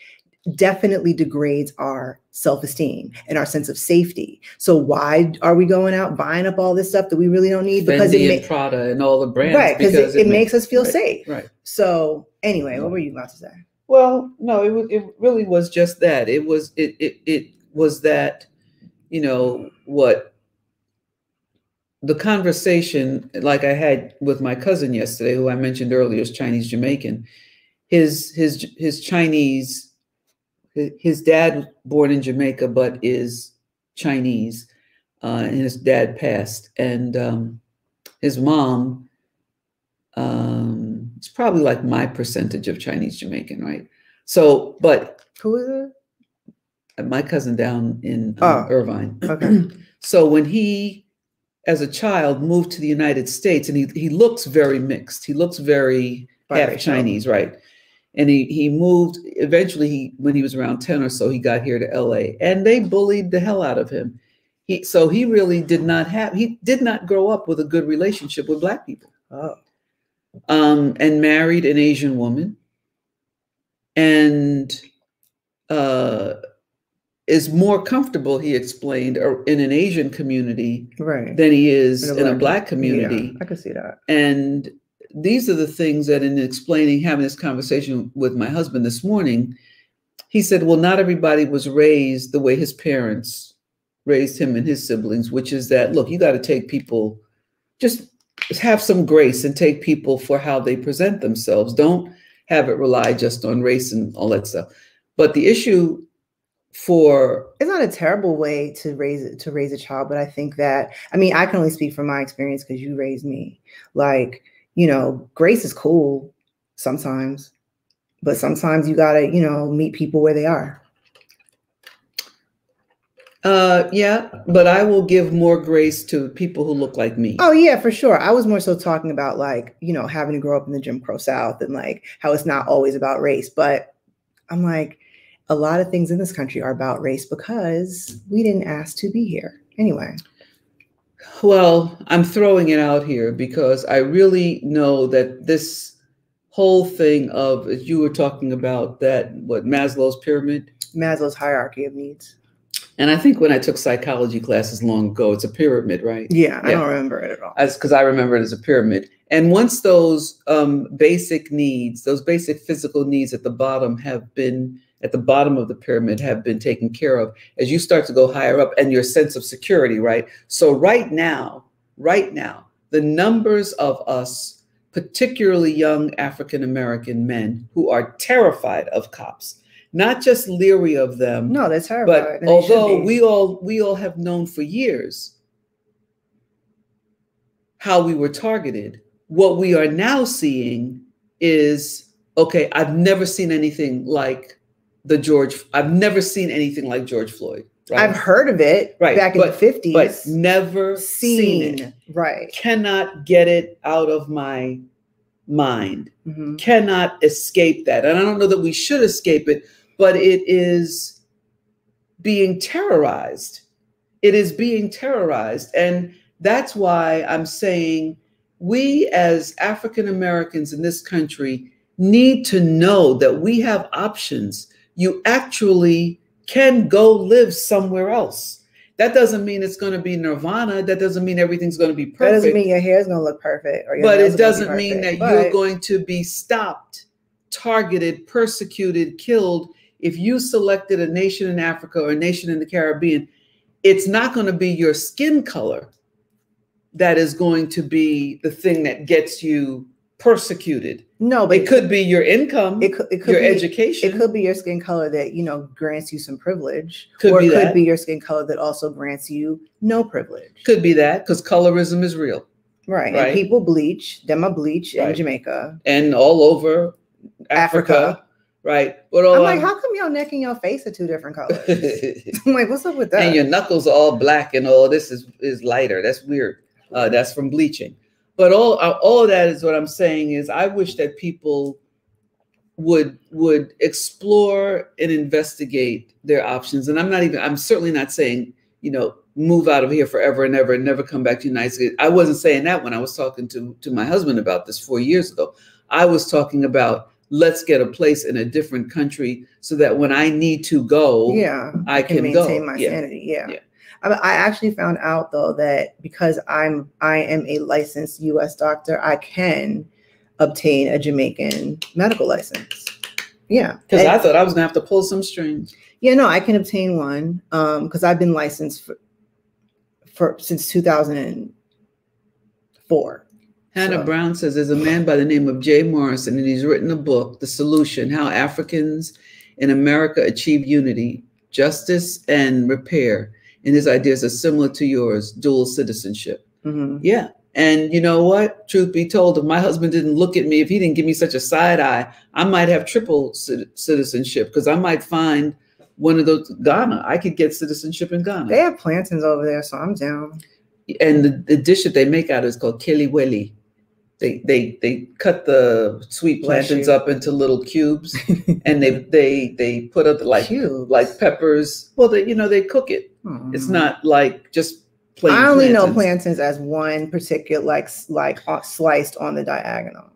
definitely degrades our self-esteem and our sense of safety. So why are we going out buying up all this stuff that we really don't need? Because Fendi and Prada and all the brands. Right, because it makes us feel safe. Right. So anyway, what were you about to say? Well, no, it really was just that. It was that, you know, what the conversation like I had with my cousin yesterday, who I mentioned earlier is Chinese Jamaican. His dad was born in Jamaica, but is Chinese, and his dad passed. And his mom, it's probably like my percentage of Chinese Jamaican, right? So, but who is it? My cousin down in Irvine. Okay. So when he, as a child, moved to the United States, and he looks very mixed. He looks very half Chinese, right? And he moved, eventually when he was around 10 or so, he got here to LA, and they bullied the hell out of him. So he really did not have, he did not grow up with a good relationship with black people. Oh. And married an Asian woman, and is more comfortable, he explained, in an Asian community than he is in a black community. Yeah, I can see that. And these are the things that, in explaining, having this conversation with my husband this morning, he said, well, not everybody was raised the way his parents raised him and his siblings, which is that, look, you got to take people, just have some grace and take people for how they present themselves. Don't have it rely just on race and all that stuff. But the issue for... It's not a terrible way to raise a child, but I think that, I mean, I can only speak from my experience because you raised me. Like, you know, grace is cool sometimes, but sometimes you gotta, you know, meet people where they are. Yeah, but I will give more grace to people who look like me. Oh yeah, for sure. I was more so talking about, like, you know, having to grow up in the Jim Crow South and like how it's not always about race. But I'm like, a lot of things in this country are about race because we didn't ask to be here anyway. Well, I'm throwing it out here because I really know that this whole thing of, as you were talking about, that, what, Maslow's pyramid? Maslow's Hierarchy of Needs. And I think when I took psychology classes long ago, it's a pyramid, right? Yeah, I don't remember it at all. Because I remember it as a pyramid. And once those basic needs, those basic physical needs at the bottom have been, at the bottom of the pyramid, have been taken care of, as you start to go higher up, and your sense of security, right? So right now, the numbers of us, particularly young African-American men, who are terrified of cops, not just leery of them. No, they're terrified. But although we all have known for years how we were targeted, what we are now seeing is, okay, I've never seen anything like I've never seen anything like George Floyd. Right? I've heard of it back in the 50s. But never seen it. Right. Cannot get it out of my mind. Mm-hmm. Cannot escape that. And I don't know that we should escape it, but it is being terrorized. It is being terrorized. And that's why I'm saying we as African Americans in this country need to know that we have options. You actually can go live somewhere else. That doesn't mean it's going to be nirvana. That doesn't mean everything's going to be perfect. That doesn't mean your hair is going to look perfect. But it doesn't mean that you're going to be stopped, targeted, persecuted, killed. If you selected a nation in Africa or a nation in the Caribbean, it's not going to be your skin color that is going to be the thing that gets you persecuted. No, but it could be your income, it could be education, it could be your skin color that, you know, grants you some privilege, or it could be your skin color that also grants you no privilege. Could be that, because colorism is real, right? And people bleach, right, in Jamaica and all over Africa. Right. But I'm like, how come your neck and your face are two different colors? I'm like, what's up with that? And your knuckles are all black, and all this is lighter. That's weird. That's from bleaching. But all of that is what I'm saying is I wish that people would explore and investigate their options. And I'm certainly not saying, you know, move out of here forever and never come back to the United States. I wasn't saying that when I was talking to my husband about this 4 years ago. I was talking about let's get a place in a different country so that when I need to go, I can maintain my sanity. Yeah. I actually found out though that because I am a licensed U.S. doctor, I can obtain a Jamaican medical license. Yeah, because I thought I was gonna have to pull some strings. Yeah, no, I can obtain one because I've been licensed for since 2004. Hannah Brown says, there's a man by the name of Jay Morrison, and he's written a book, The Solution, How Africans in America Achieve Unity, Justice, and Repair. And his ideas are similar to yours, dual citizenship. Mm-hmm. Yeah. And you know what? Truth be told, if my husband didn't look at me, if he didn't give me such a side eye, I might have triple citizenship because I might find one of those. Ghana, I could get citizenship in Ghana. They have plantains over there, so I'm down. And the dish that they make out is called keliweli. They cut the sweet plantains up into little cubes, and they put up like peppers. Well, they cook it. Mm. It's not like just plain. I only know plantains as one particular like sliced on the diagonal.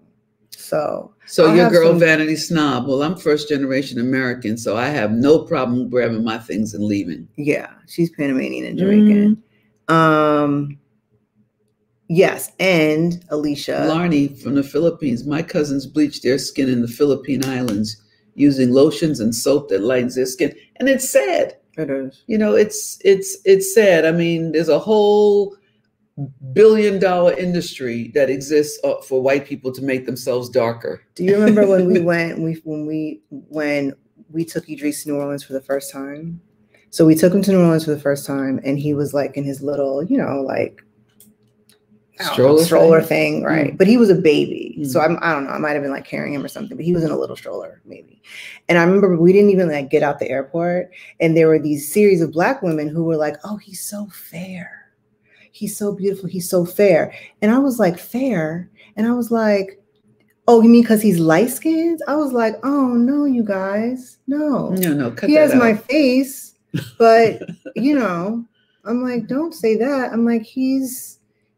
So your girl Vanity Snob. Well, I'm first generation American, so I have no problem grabbing my things and leaving. Yeah, she's Panamanian and Jamaican. Mm. Yes, and Alicia. Larney from the Philippines. My cousins bleach their skin in the Philippine Islands using lotions and soap that lightens their skin. And it's sad. It is. It's sad. I mean, there's a whole billion-dollar industry that exists for white people to make themselves darker. Do you remember when we went, when we took Idris to New Orleans for the first time? So we took him to New Orleans for the first time, and he was like in his little, stroller thing, right? Mm. But he was a baby, so I don't know. I might have been like carrying him or something, but he was in a little stroller, maybe. And I remember we didn't even like get out the airport, and there were these series of black women who were like, "Oh, he's so fair, he's so beautiful, he's so fair," and I was like, "Fair," and I was like, "Oh, you mean because he's light skinned?" I was like, "Oh no, you guys, no, cut he that has out. My face, but I'm like, don't say that. I'm like,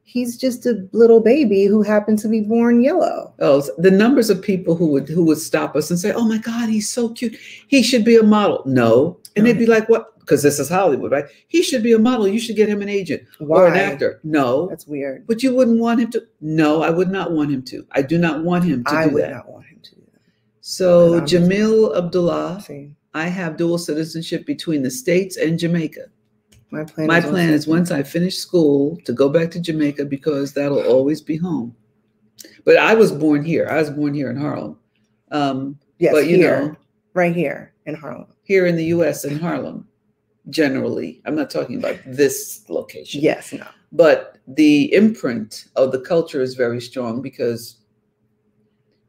He's just a little baby who happened to be born yellow." Oh, the numbers of people who would stop us and say, "Oh my God, he's so cute. He should be a model." No. And they'd be like, "What?" Because this is Hollywood, right? "He should be a model. You should get him an agent or an actor." No. That's weird. But you wouldn't want him to. No, I would not want him to. I do not want him to do that. I would not want him to do that. So Jamil Abdullah, I have dual citizenship between the States and Jamaica. My plan is once I finish school to go back to Jamaica because that'll always be home. But I was born here. I was born here in Harlem. Yes, but right here in Harlem. Here in the U.S. in Harlem, generally. I'm not talking about this location. Yes, no. But the imprint of the culture is very strong because,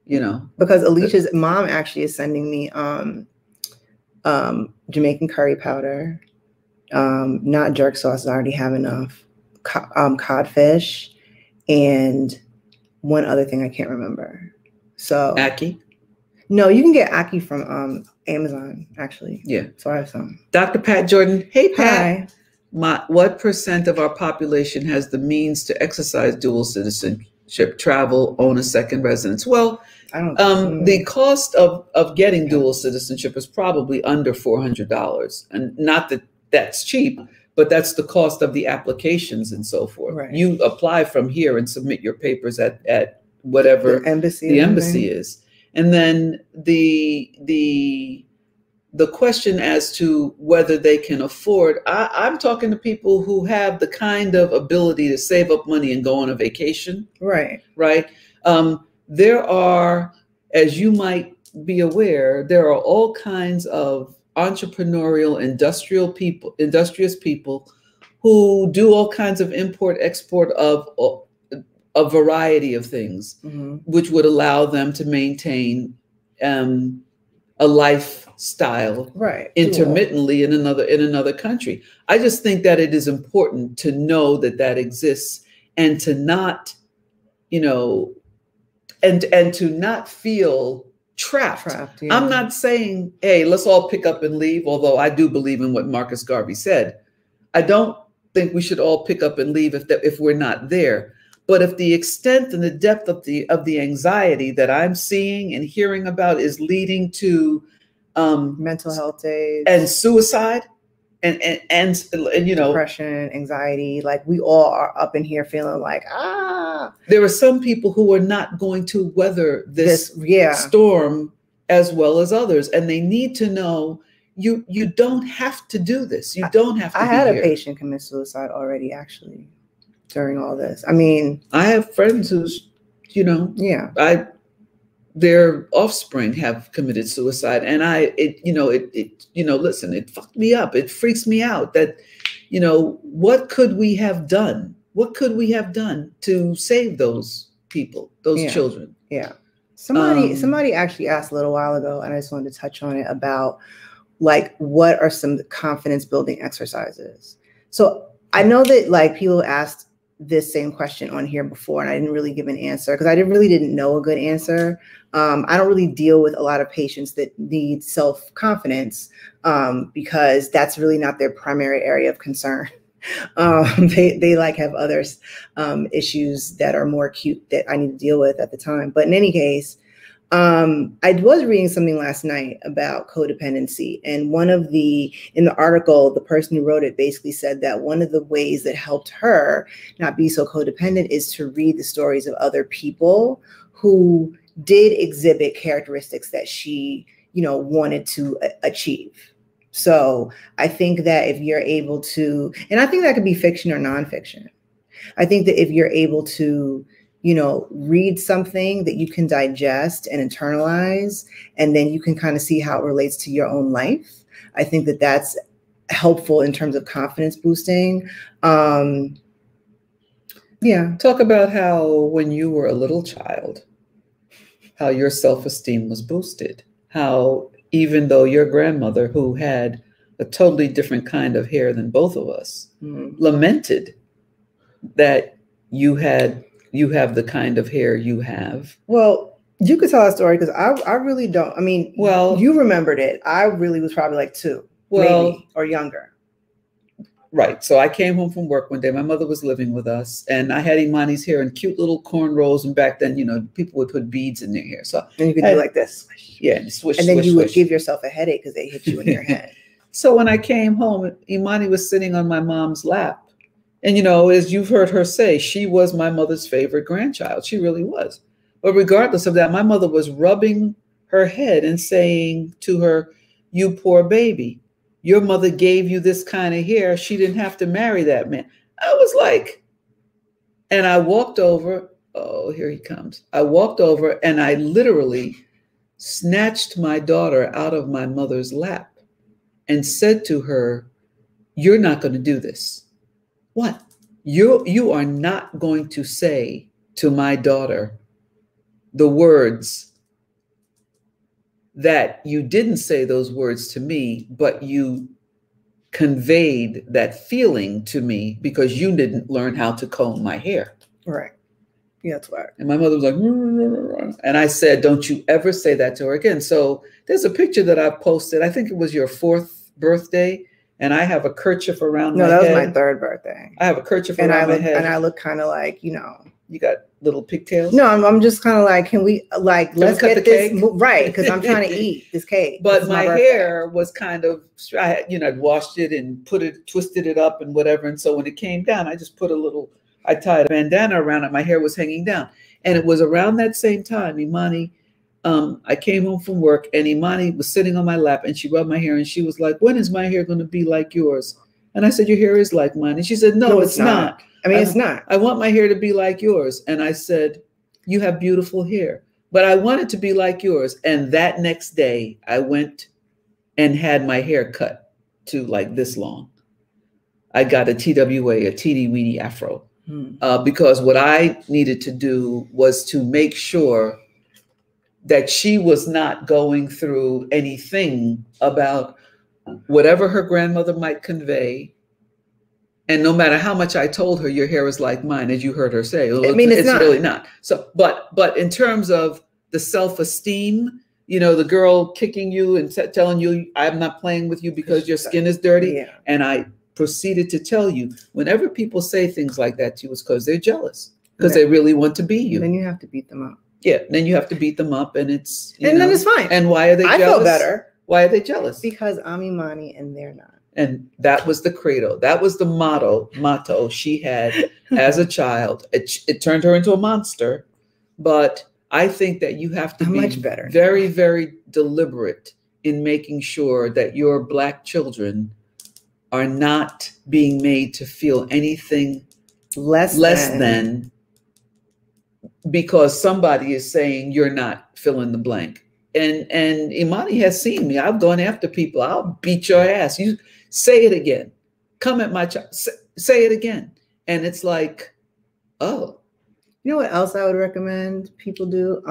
Because Alicia's mom actually is sending me Jamaican curry powder. Not jerk sauce, I already have enough, codfish, and one other thing I can't remember. So Aki? No, you can get Aki from Amazon, actually. Yeah. So I have some. Dr. Pat Jordan. Hey, Pat. Hi. What % of our population has the means to exercise dual citizenship, travel, own a second residence? Well, I don't the cost of getting dual citizenship is probably under $400, and not that that's cheap, but that's the cost of the applications and so forth. Right. You apply from here and submit your papers at whatever the embassy is. And then the question as to whether they can afford, I'm talking to people who have the kind of ability to save up money and go on a vacation. Right. Right. There are, as you might be aware, there are all kinds of entrepreneurial, industrious people who do all kinds of import, export of a variety of things, which would allow them to maintain a lifestyle intermittently in another country. I just think that it is important to know that that exists and to not, and to not feel trapped. Yeah. I'm not saying, hey, let's all pick up and leave, although I do believe in what Marcus Garvey said. I don't think we should all pick up and leave if we're not there. But if the extent and the depth of the anxiety that I'm seeing and hearing about is leading to mental health days and suicide and you know, depression, anxiety, like we all are up in here feeling like, ah, there are some people who are not going to weather this storm as well as others, and they need to know you don't have to do this. You don't have to. I had a patient commit suicide already, actually, during all this. I mean, I have friends who's, you know, their offspring have committed suicide, and listen, it fucked me up. It freaks me out that, you know, what could we have done? What could we have done to save those people, those children? Yeah. Somebody actually asked a little while ago, and I just wanted to touch on it, about like, what are some confidence building exercises? So I know that like people asked this same question on here before, and I didn't really give an answer because I really didn't know a good answer. I don't really deal with a lot of patients that need self-confidence because that's really not their primary area of concern. They like have other issues that are more acute that I need to deal with at the time. But in any case, I was reading something last night about codependency, and in the article, the person who wrote it basically said that one of the ways that helped her not be so codependent is to read the stories of other people who did exhibit characteristics that she, you know, wanted to achieve. So I think that if you're able to, and I think that could be fiction or nonfiction. I think that if you're able to, you know, read something that you can digest and internalize, and then you can kind of see how it relates to your own life, I think that that's helpful in terms of confidence boosting. Talk about how when you were a little child, how your self-esteem was boosted, how even though your grandmother, who had a totally different kind of hair than both of us, lamented that you have the kind of hair you have. Well, you could tell a story because I really don't. I mean, well, you remembered it. I really was probably like 2, well, maybe, or younger. Right. So I came home from work one day. My mother was living with us, and I had Imani's hair in cute little cornrows. And back then, you know, people would put beads in their hair. So and you could do like this. Yeah. And swish, and then swish, you would give yourself a headache because they hit you in your head. So when I came home, Imani was sitting on my mom's lap. And, you know, as you've heard her say, she was my mother's favorite grandchild. She really was. But regardless of that, my mother was rubbing her head and saying to her, "You poor baby. Your mother gave you this kind of hair. She didn't have to marry that man." I was like, and I walked over. Oh, here he comes. I walked over and I literally snatched my daughter out of my mother's lap and said to her, "You're not going to do this. What? You are not going to say to my daughter the words that you didn't say those words to me, but you conveyed that feeling to me because you didn't learn how to comb my hair." Right. Yeah, that's right. And my mother was like, "Rrr, rrr, rrr." And I said, "Don't you ever say that to her again." So there's a picture that I posted. I think it was your 4th birthday. And I have a kerchief around my head. No, that was my 3rd birthday. I have a kerchief around my head. And I look kind of like, you know. You got little pigtails? No, I'm just kind of like, can we, like, let's get this. Right, because I'm trying to eat this cake. But my hair was kind of, you know, I'd washed it and twisted it up and whatever. And so when it came down, I just put a little, I tied a bandana around it. My hair was hanging down. And it was around that same time, Imani, I came home from work, and Imani was sitting on my lap, and she rubbed my hair, and she was like, "When is my hair going to be like yours?" And I said, "Your hair is like mine." And she said, "No, it's not. I mean, it's not. I want my hair to be like yours." And I said, "You have beautiful hair, but I want it to be like yours." And that next day, I went and had my hair cut to like this long. I got a TWA, a teeny-weeny afro, because what I needed to do was to make sure that she was not going through anything about whatever her grandmother might convey. And no matter how much I told her, "Your hair is like mine," as you heard her say, I mean, it's not. Really not. So, but in terms of the self-esteem, you know, the girl kicking you and telling you, "I'm not playing with you because your skin is dirty." Yeah. And I proceeded to tell you, whenever people say things like that to you, it's because they're jealous. because they really want to be you. Then you have to beat them up. Yeah, then you have to beat them up, and it's then it's fine. And why are they jealous? I feel better. Why are they jealous? Because I'm Imani and they're not. And that was the credo. That was the motto she had as a child. It turned her into a monster. But I think that you have to be much better. Very, very deliberate in making sure that your Black children are not being made to feel anything less than because somebody is saying you're not fill in the blank. And Imani has seen me. I've gone after people. I'll beat your ass. You say it again. Come at my child. Say it again. And it's like, oh. You know what else I would recommend people do?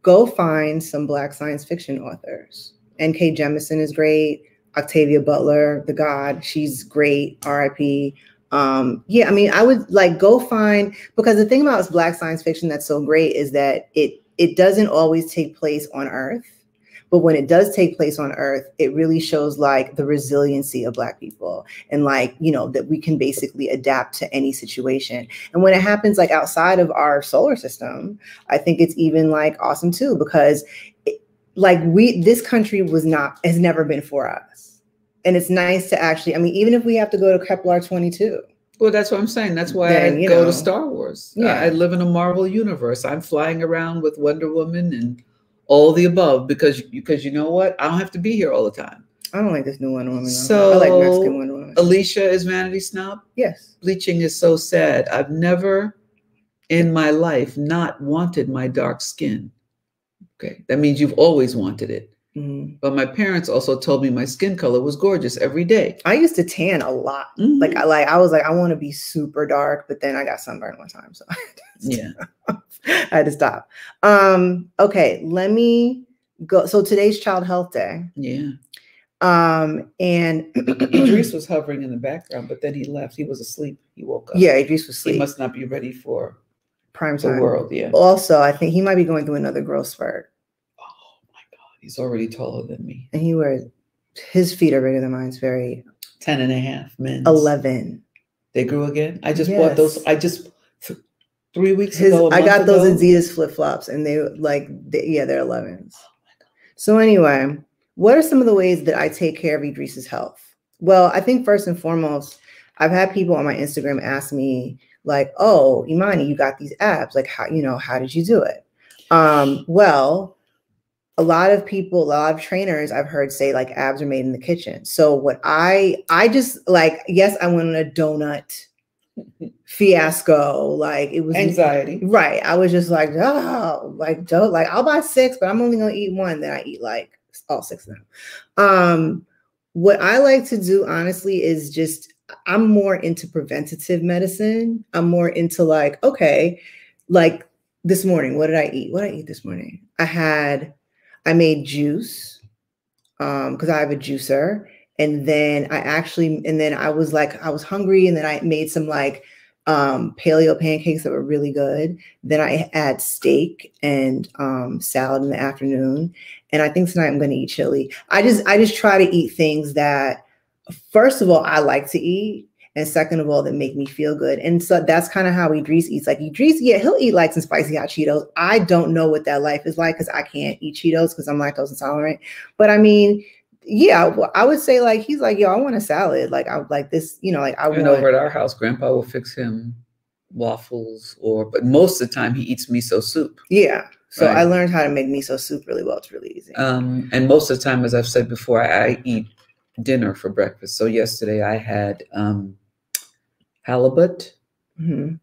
Go find some Black science fiction authors. N.K. Jemisin is great. Octavia Butler, the God, she's great. R.I.P. Yeah, I mean, I would like go find, because the thing about Black science fiction that's so great is that it doesn't always take place on Earth, but when it does take place on Earth, it really shows like the resiliency of Black people and like, you know, that we can basically adapt to any situation. And when it happens like outside of our solar system, I think it's even like awesome too, because this country has never been for us. And it's nice to actually, I mean, even if we have to go to Kepler 22. Well, that's what I'm saying. That's why I go to Star Wars. Yeah. I live in a Marvel universe. I'm flying around with Wonder Woman and all the above because you know what? I don't have to be here all the time. I don't like this new Wonder Woman. So I like Mexican Wonder Woman. Alicia is Vanity Snob? Yes. Bleaching is so sad. I've never in my life not wanted my dark skin. Okay. That means you've always wanted it. Mm-hmm. But my parents also told me my skin color was gorgeous every day. I used to tan a lot. Mm-hmm. I was like, I want to be super dark, but then I got sunburned one time, so I had to stop. Okay, let me go. So today's Child Health Day. Yeah. And Idris was hovering in the background, but then he left. He was asleep. He woke up. Yeah, Idris was asleep. He must not be ready for prime time. The world. Yeah. Also, I think he might be going through another growth spurt. He's already taller than me. And he wears, his feet are bigger than mine. It's very. 10.5 men. 11. They grew again? I just bought those. I just, 3 weeks ago. I got those Adidas flip-flops and they're 11s. Oh my God. So anyway, what are some of the ways that I take care of Idris's health? Well, I think first and foremost, I've had people on my Instagram ask me like, oh, Imani, you got these abs. Like how did you do it? Well, a lot of trainers I've heard say like abs are made in the kitchen. So what I just like, yes, I went on a donut fiasco. Like it was anxiety. Right. I was just like, oh, like don't like I'll buy 6, but I'm only going to eat one. Then I eat like all 6 of them. What I like to do honestly is just, I'm more into preventative medicine. I'm more into like, okay, like this morning, what did I eat? What did I eat this morning? I made juice because I have a juicer, and then I was like, I was hungry, and then I made some like paleo pancakes that were really good. Then I had steak and salad in the afternoon, and I think tonight I'm going to eat chili. I just try to eat things that, first of all, I like to eat, and second of all, that make me feel good. And so that's kind of how Idris eats. Like Idris, yeah, he'll eat like some spicy hot Cheetos. I don't know what that life is like because I can't eat Cheetos because I'm lactose intolerant. But I mean, yeah, I would say like, he's like, yo, I want a salad. Like I like this, you know, like I want. Over at our house, Grandpa will fix him waffles but most of the time he eats miso soup. Yeah. So right? I learned how to make miso soup really well. It's really easy. And most of the time, as I've said before, I eat dinner for breakfast. So yesterday I had, halibut, mm-hmm.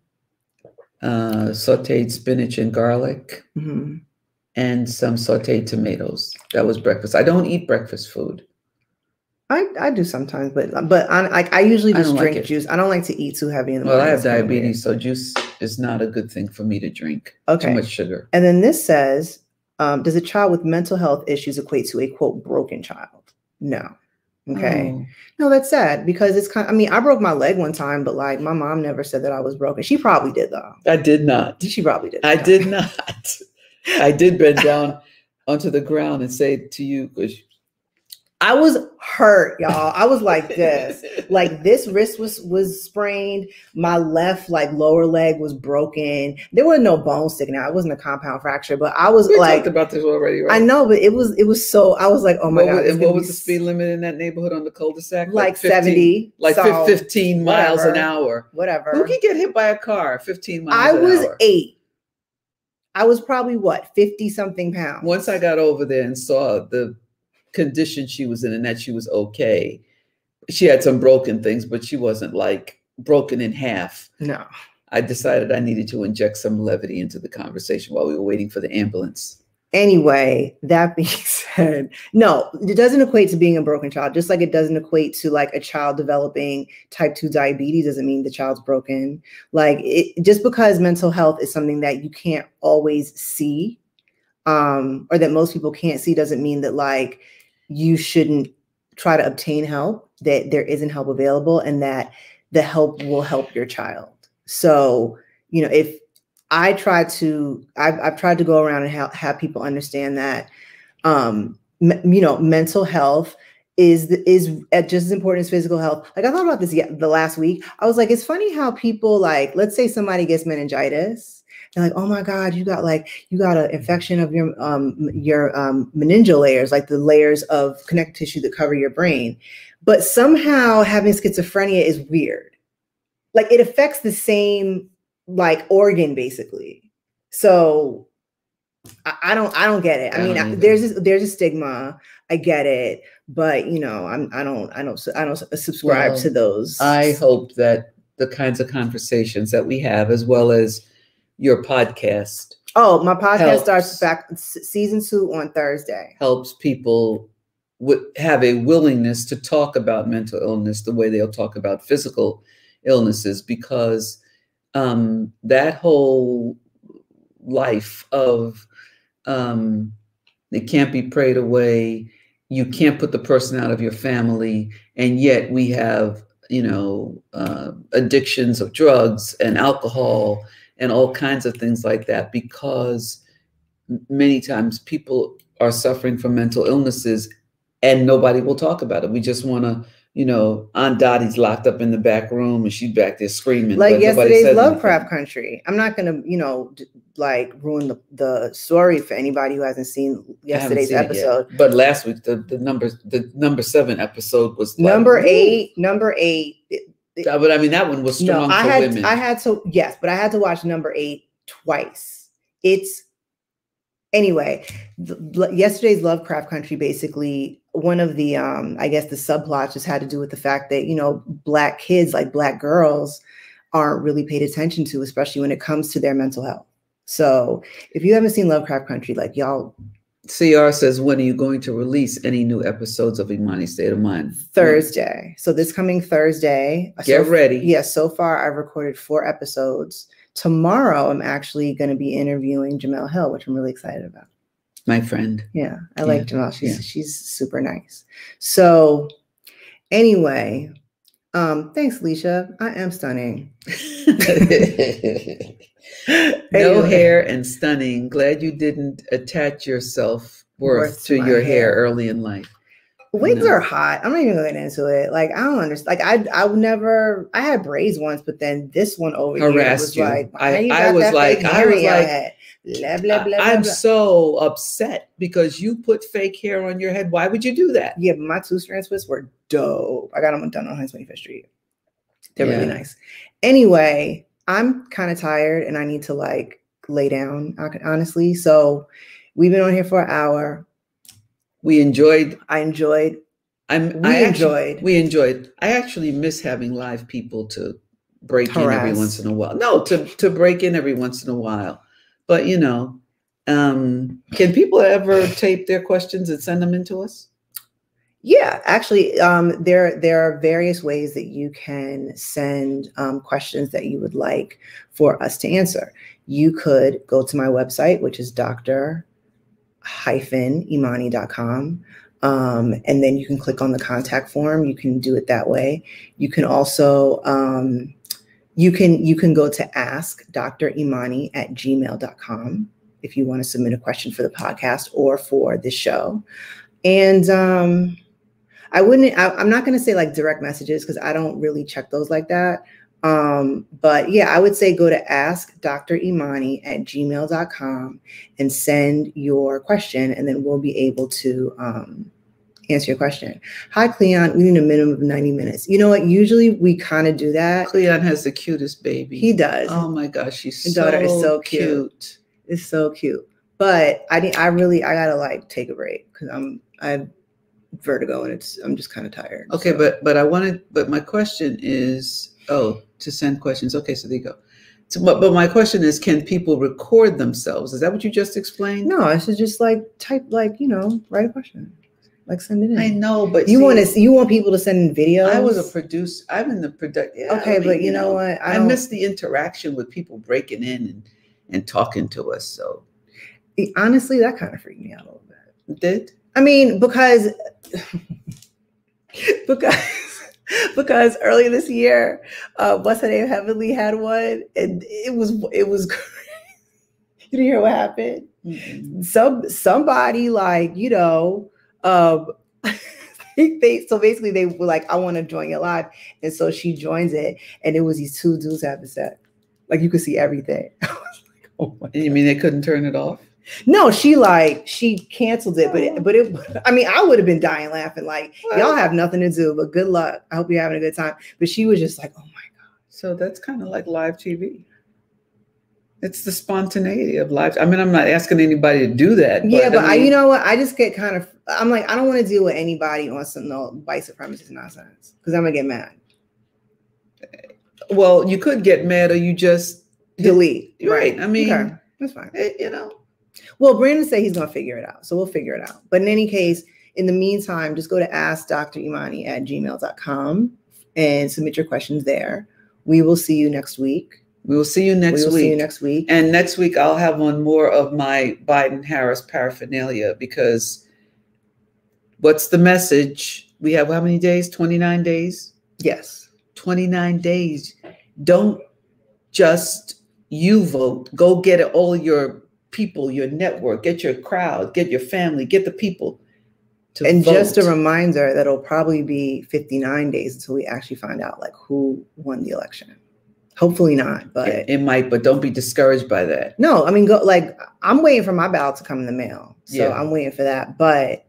Sauteed spinach and garlic, mm-hmm. and some sauteed tomatoes. That was breakfast. I don't eat breakfast food. I do sometimes, but I usually just drink juice. I don't like to eat too heavy in the morning. Well, I have diabetes, so juice is not a good thing for me to drink. Okay. Too much sugar. And then this says, does a child with mental health issues equate to a, quote, broken child? No. Okay. Oh. No, that's sad because it's kind of, I mean, I broke my leg one time, but like my mom never said that I was broken. She probably did though. I did not. She probably did. I did not. I did bend down onto the ground and say to you, because I was hurt, y'all. I was like this. Like this wrist was sprained. My left lower leg was broken. There were no bones sticking out. It wasn't a compound fracture, but I was we talked about this already, right? I know, but it was so I was like, oh my God. And what was the speed limit in that neighborhood on the cul-de-sac? Like 70. Like 15 miles an hour. Whatever. Who can get hit by a car 15 miles an hour? I was 8. I was probably what, 50 something pounds. Once I got over there and saw the condition she was in and that she was okay. She had some broken things, but she wasn't like broken in half. No. I decided I needed to inject some levity into the conversation while we were waiting for the ambulance. Anyway, that being said, no, it doesn't equate to being a broken child. Just like it doesn't equate to like a child developing type 2 diabetes doesn't mean the child's broken. Like it, just because mental health is something that you can't always see or that most people can't see doesn't mean that like you shouldn't try to obtain help, that there isn't help available and that the help will help your child. So, you know, if I try to, I've tried to go around and have people understand that, you know, mental health is just as important as physical health. Like I thought about this the last week. I was like, it's funny how people like, let's say somebody gets meningitis. They're like, oh my God, you got an infection of your meningeal layers, like the layers of connective tissue that cover your brain. But somehow having schizophrenia is weird. Like it affects the same like organ basically. So I don't get it. I mean, there's a stigma. I get it, but you know, I don't subscribe to those. I hope that the kinds of conversations that we have, as well as your podcast. Oh, my podcast starts back season 2 on Thursday. Helps people have a willingness to talk about mental illness the way they'll talk about physical illnesses, because that whole life of it can't be prayed away. You can't put the person out of your family. And yet we have, you know, addictions of drugs and alcohol and all kinds of things like that, because many times people are suffering from mental illnesses and nobody will talk about it. We just want to, you know, Aunt Dottie's locked up in the back room and she's back there screaming. Like yesterday's Lovecraft Country. I'm not going to, you know, like ruin the story for anybody who hasn't seen yesterday's episode. But last week, the number 7 episode was like, number 8. But I mean, that one was strong for women. Yes, but I had to watch number 8 twice. Anyway, yesterday's Lovecraft Country, basically one of the, I guess the subplots just had to do with the fact that, you know, Black kids, like Black girls aren't really paid attention to, especially when it comes to their mental health. So if you haven't seen Lovecraft Country, like y'all. CR says, when are you going to release any new episodes of Imani's State of Mind? Thursday. So this coming Thursday. Get ready. Yeah, so far I've recorded 4 episodes. Tomorrow I'm actually going to be interviewing Jamelle Hill, which I'm really excited about. My friend. Yeah, I like Jamelle. She's super nice. So anyway, thanks, Leisha. I am stunning. No hair and stunning. Glad you didn't attach your self-worth to your hair early in life. Wigs are hot. I'm not even going into it. Like, I don't understand. Like, I would never, I had braids once, but then this one over here was like, I'm so upset because you put fake hair on your head. Why would you do that? Yeah, my 2-strand twists were dope. I got them done on 125th Street. They're really nice. Anyway, I'm kind of tired and I need to like lay down, honestly. So we've been on here for an hour. We enjoyed. We enjoyed. I actually miss having live people to break in every once in a while. No, to break in every once in a while. But you know, can people ever tape their questions and send them in to us? Yeah, actually, there are various ways that you can send questions that you would like for us to answer. You could go to my website, which is dr-imani.com. And then you can click on the contact form. You can do it that way. You can also, you can go to askdrimani@gmail.com if you want to submit a question for the podcast or for the show. And I wouldn't, I'm not going to say like direct messages because I don't really check those like that. But yeah, I would say go to askdrimani@gmail.com and send your question, and then we'll be able to answer your question. Hi, Cleon. We need a minimum of 90 minutes. You know what? Usually we kind of do that. Cleon has the cutest baby. He does. Oh my gosh. His daughter is so cute. It's so cute. But I gotta like take a break because I have vertigo and I'm just kind of tired. Okay. So. But my question is, oh, to send questions. Okay. So there you go. So, but my question is, can people record themselves? Is that what you just explained? No, I should just like type, like, you know, write a question. Like send it in. I know, but you want people to send in videos. I was a producer. I'm in the production. Yeah, okay, I mean, but you know what? I miss the interaction with people breaking in and talking to us. So honestly, that kind of freaked me out a little bit. It did? I mean, because earlier this year, what's her name? Heavenly had one, and it was great. You didn't hear what happened? Mm-hmm. Somebody like, you know. So basically they were like, I want to join your live, and so she joins it, and it was these two dudes having sex. Like, you could see everything. I was like, oh my God. You mean they couldn't turn it off? No, she canceled it, but I mean, I would have been dying laughing. Like, y'all have nothing to do, but good luck. I hope you're having a good time. But she was just like, oh my God. So that's kind of like live TV. It's the spontaneity of life. I mean, I'm not asking anybody to do that. But yeah, but I mean, you know what? I just get kind of, I'm like, I don't want to deal with anybody on some white supremacist nonsense because I'm going to get mad. Well, you could get mad, or you just delete. Right. I mean, okay. That's fine. You know. Well, Brandon said he's going to figure it out. So we'll figure it out. But in any case, in the meantime, just go to askdrimani@gmail.com and submit your questions there. We will see you next week. We will see you next week. And next week I'll have on more of my Biden-Harris paraphernalia, because what's the message? We have how many days? 29 days? Yes. 29 days. Don't just you vote. Go get all your people, your network, get your crowd, get your family, get the people to vote. And just a reminder that it'll probably be 59 days until we actually find out like who won the election. Hopefully not, but it might. But don't be discouraged by that. No, I mean, I'm waiting for my ballot to come in the mail, so yeah. I'm waiting for that. But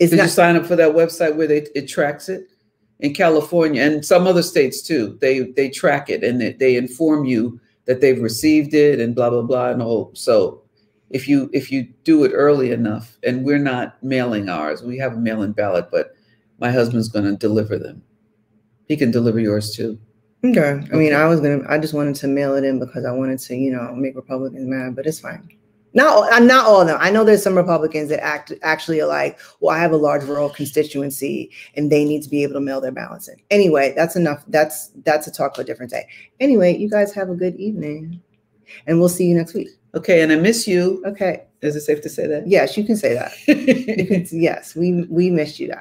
it's did you sign up for that website where it tracks it in California and some other states too? They track it and they inform you that they've received it and blah blah blah and all. So if you do it early enough, and we're not mailing ours, we have a mail-in ballot, but my husband's going to deliver them. He can deliver yours too. Okay. I mean, I just wanted to mail it in because I wanted to, you know, make Republicans mad, but it's fine. Not all of them. I know there's some Republicans that actually are like, well, I have a large rural constituency and they need to be able to mail their ballots in. Anyway, that's enough. That's a talk for a different day. Anyway, you guys have a good evening and we'll see you next week. Okay. And I miss you. Okay. Is it safe to say that? Yes, you can say that. Yes. We missed you.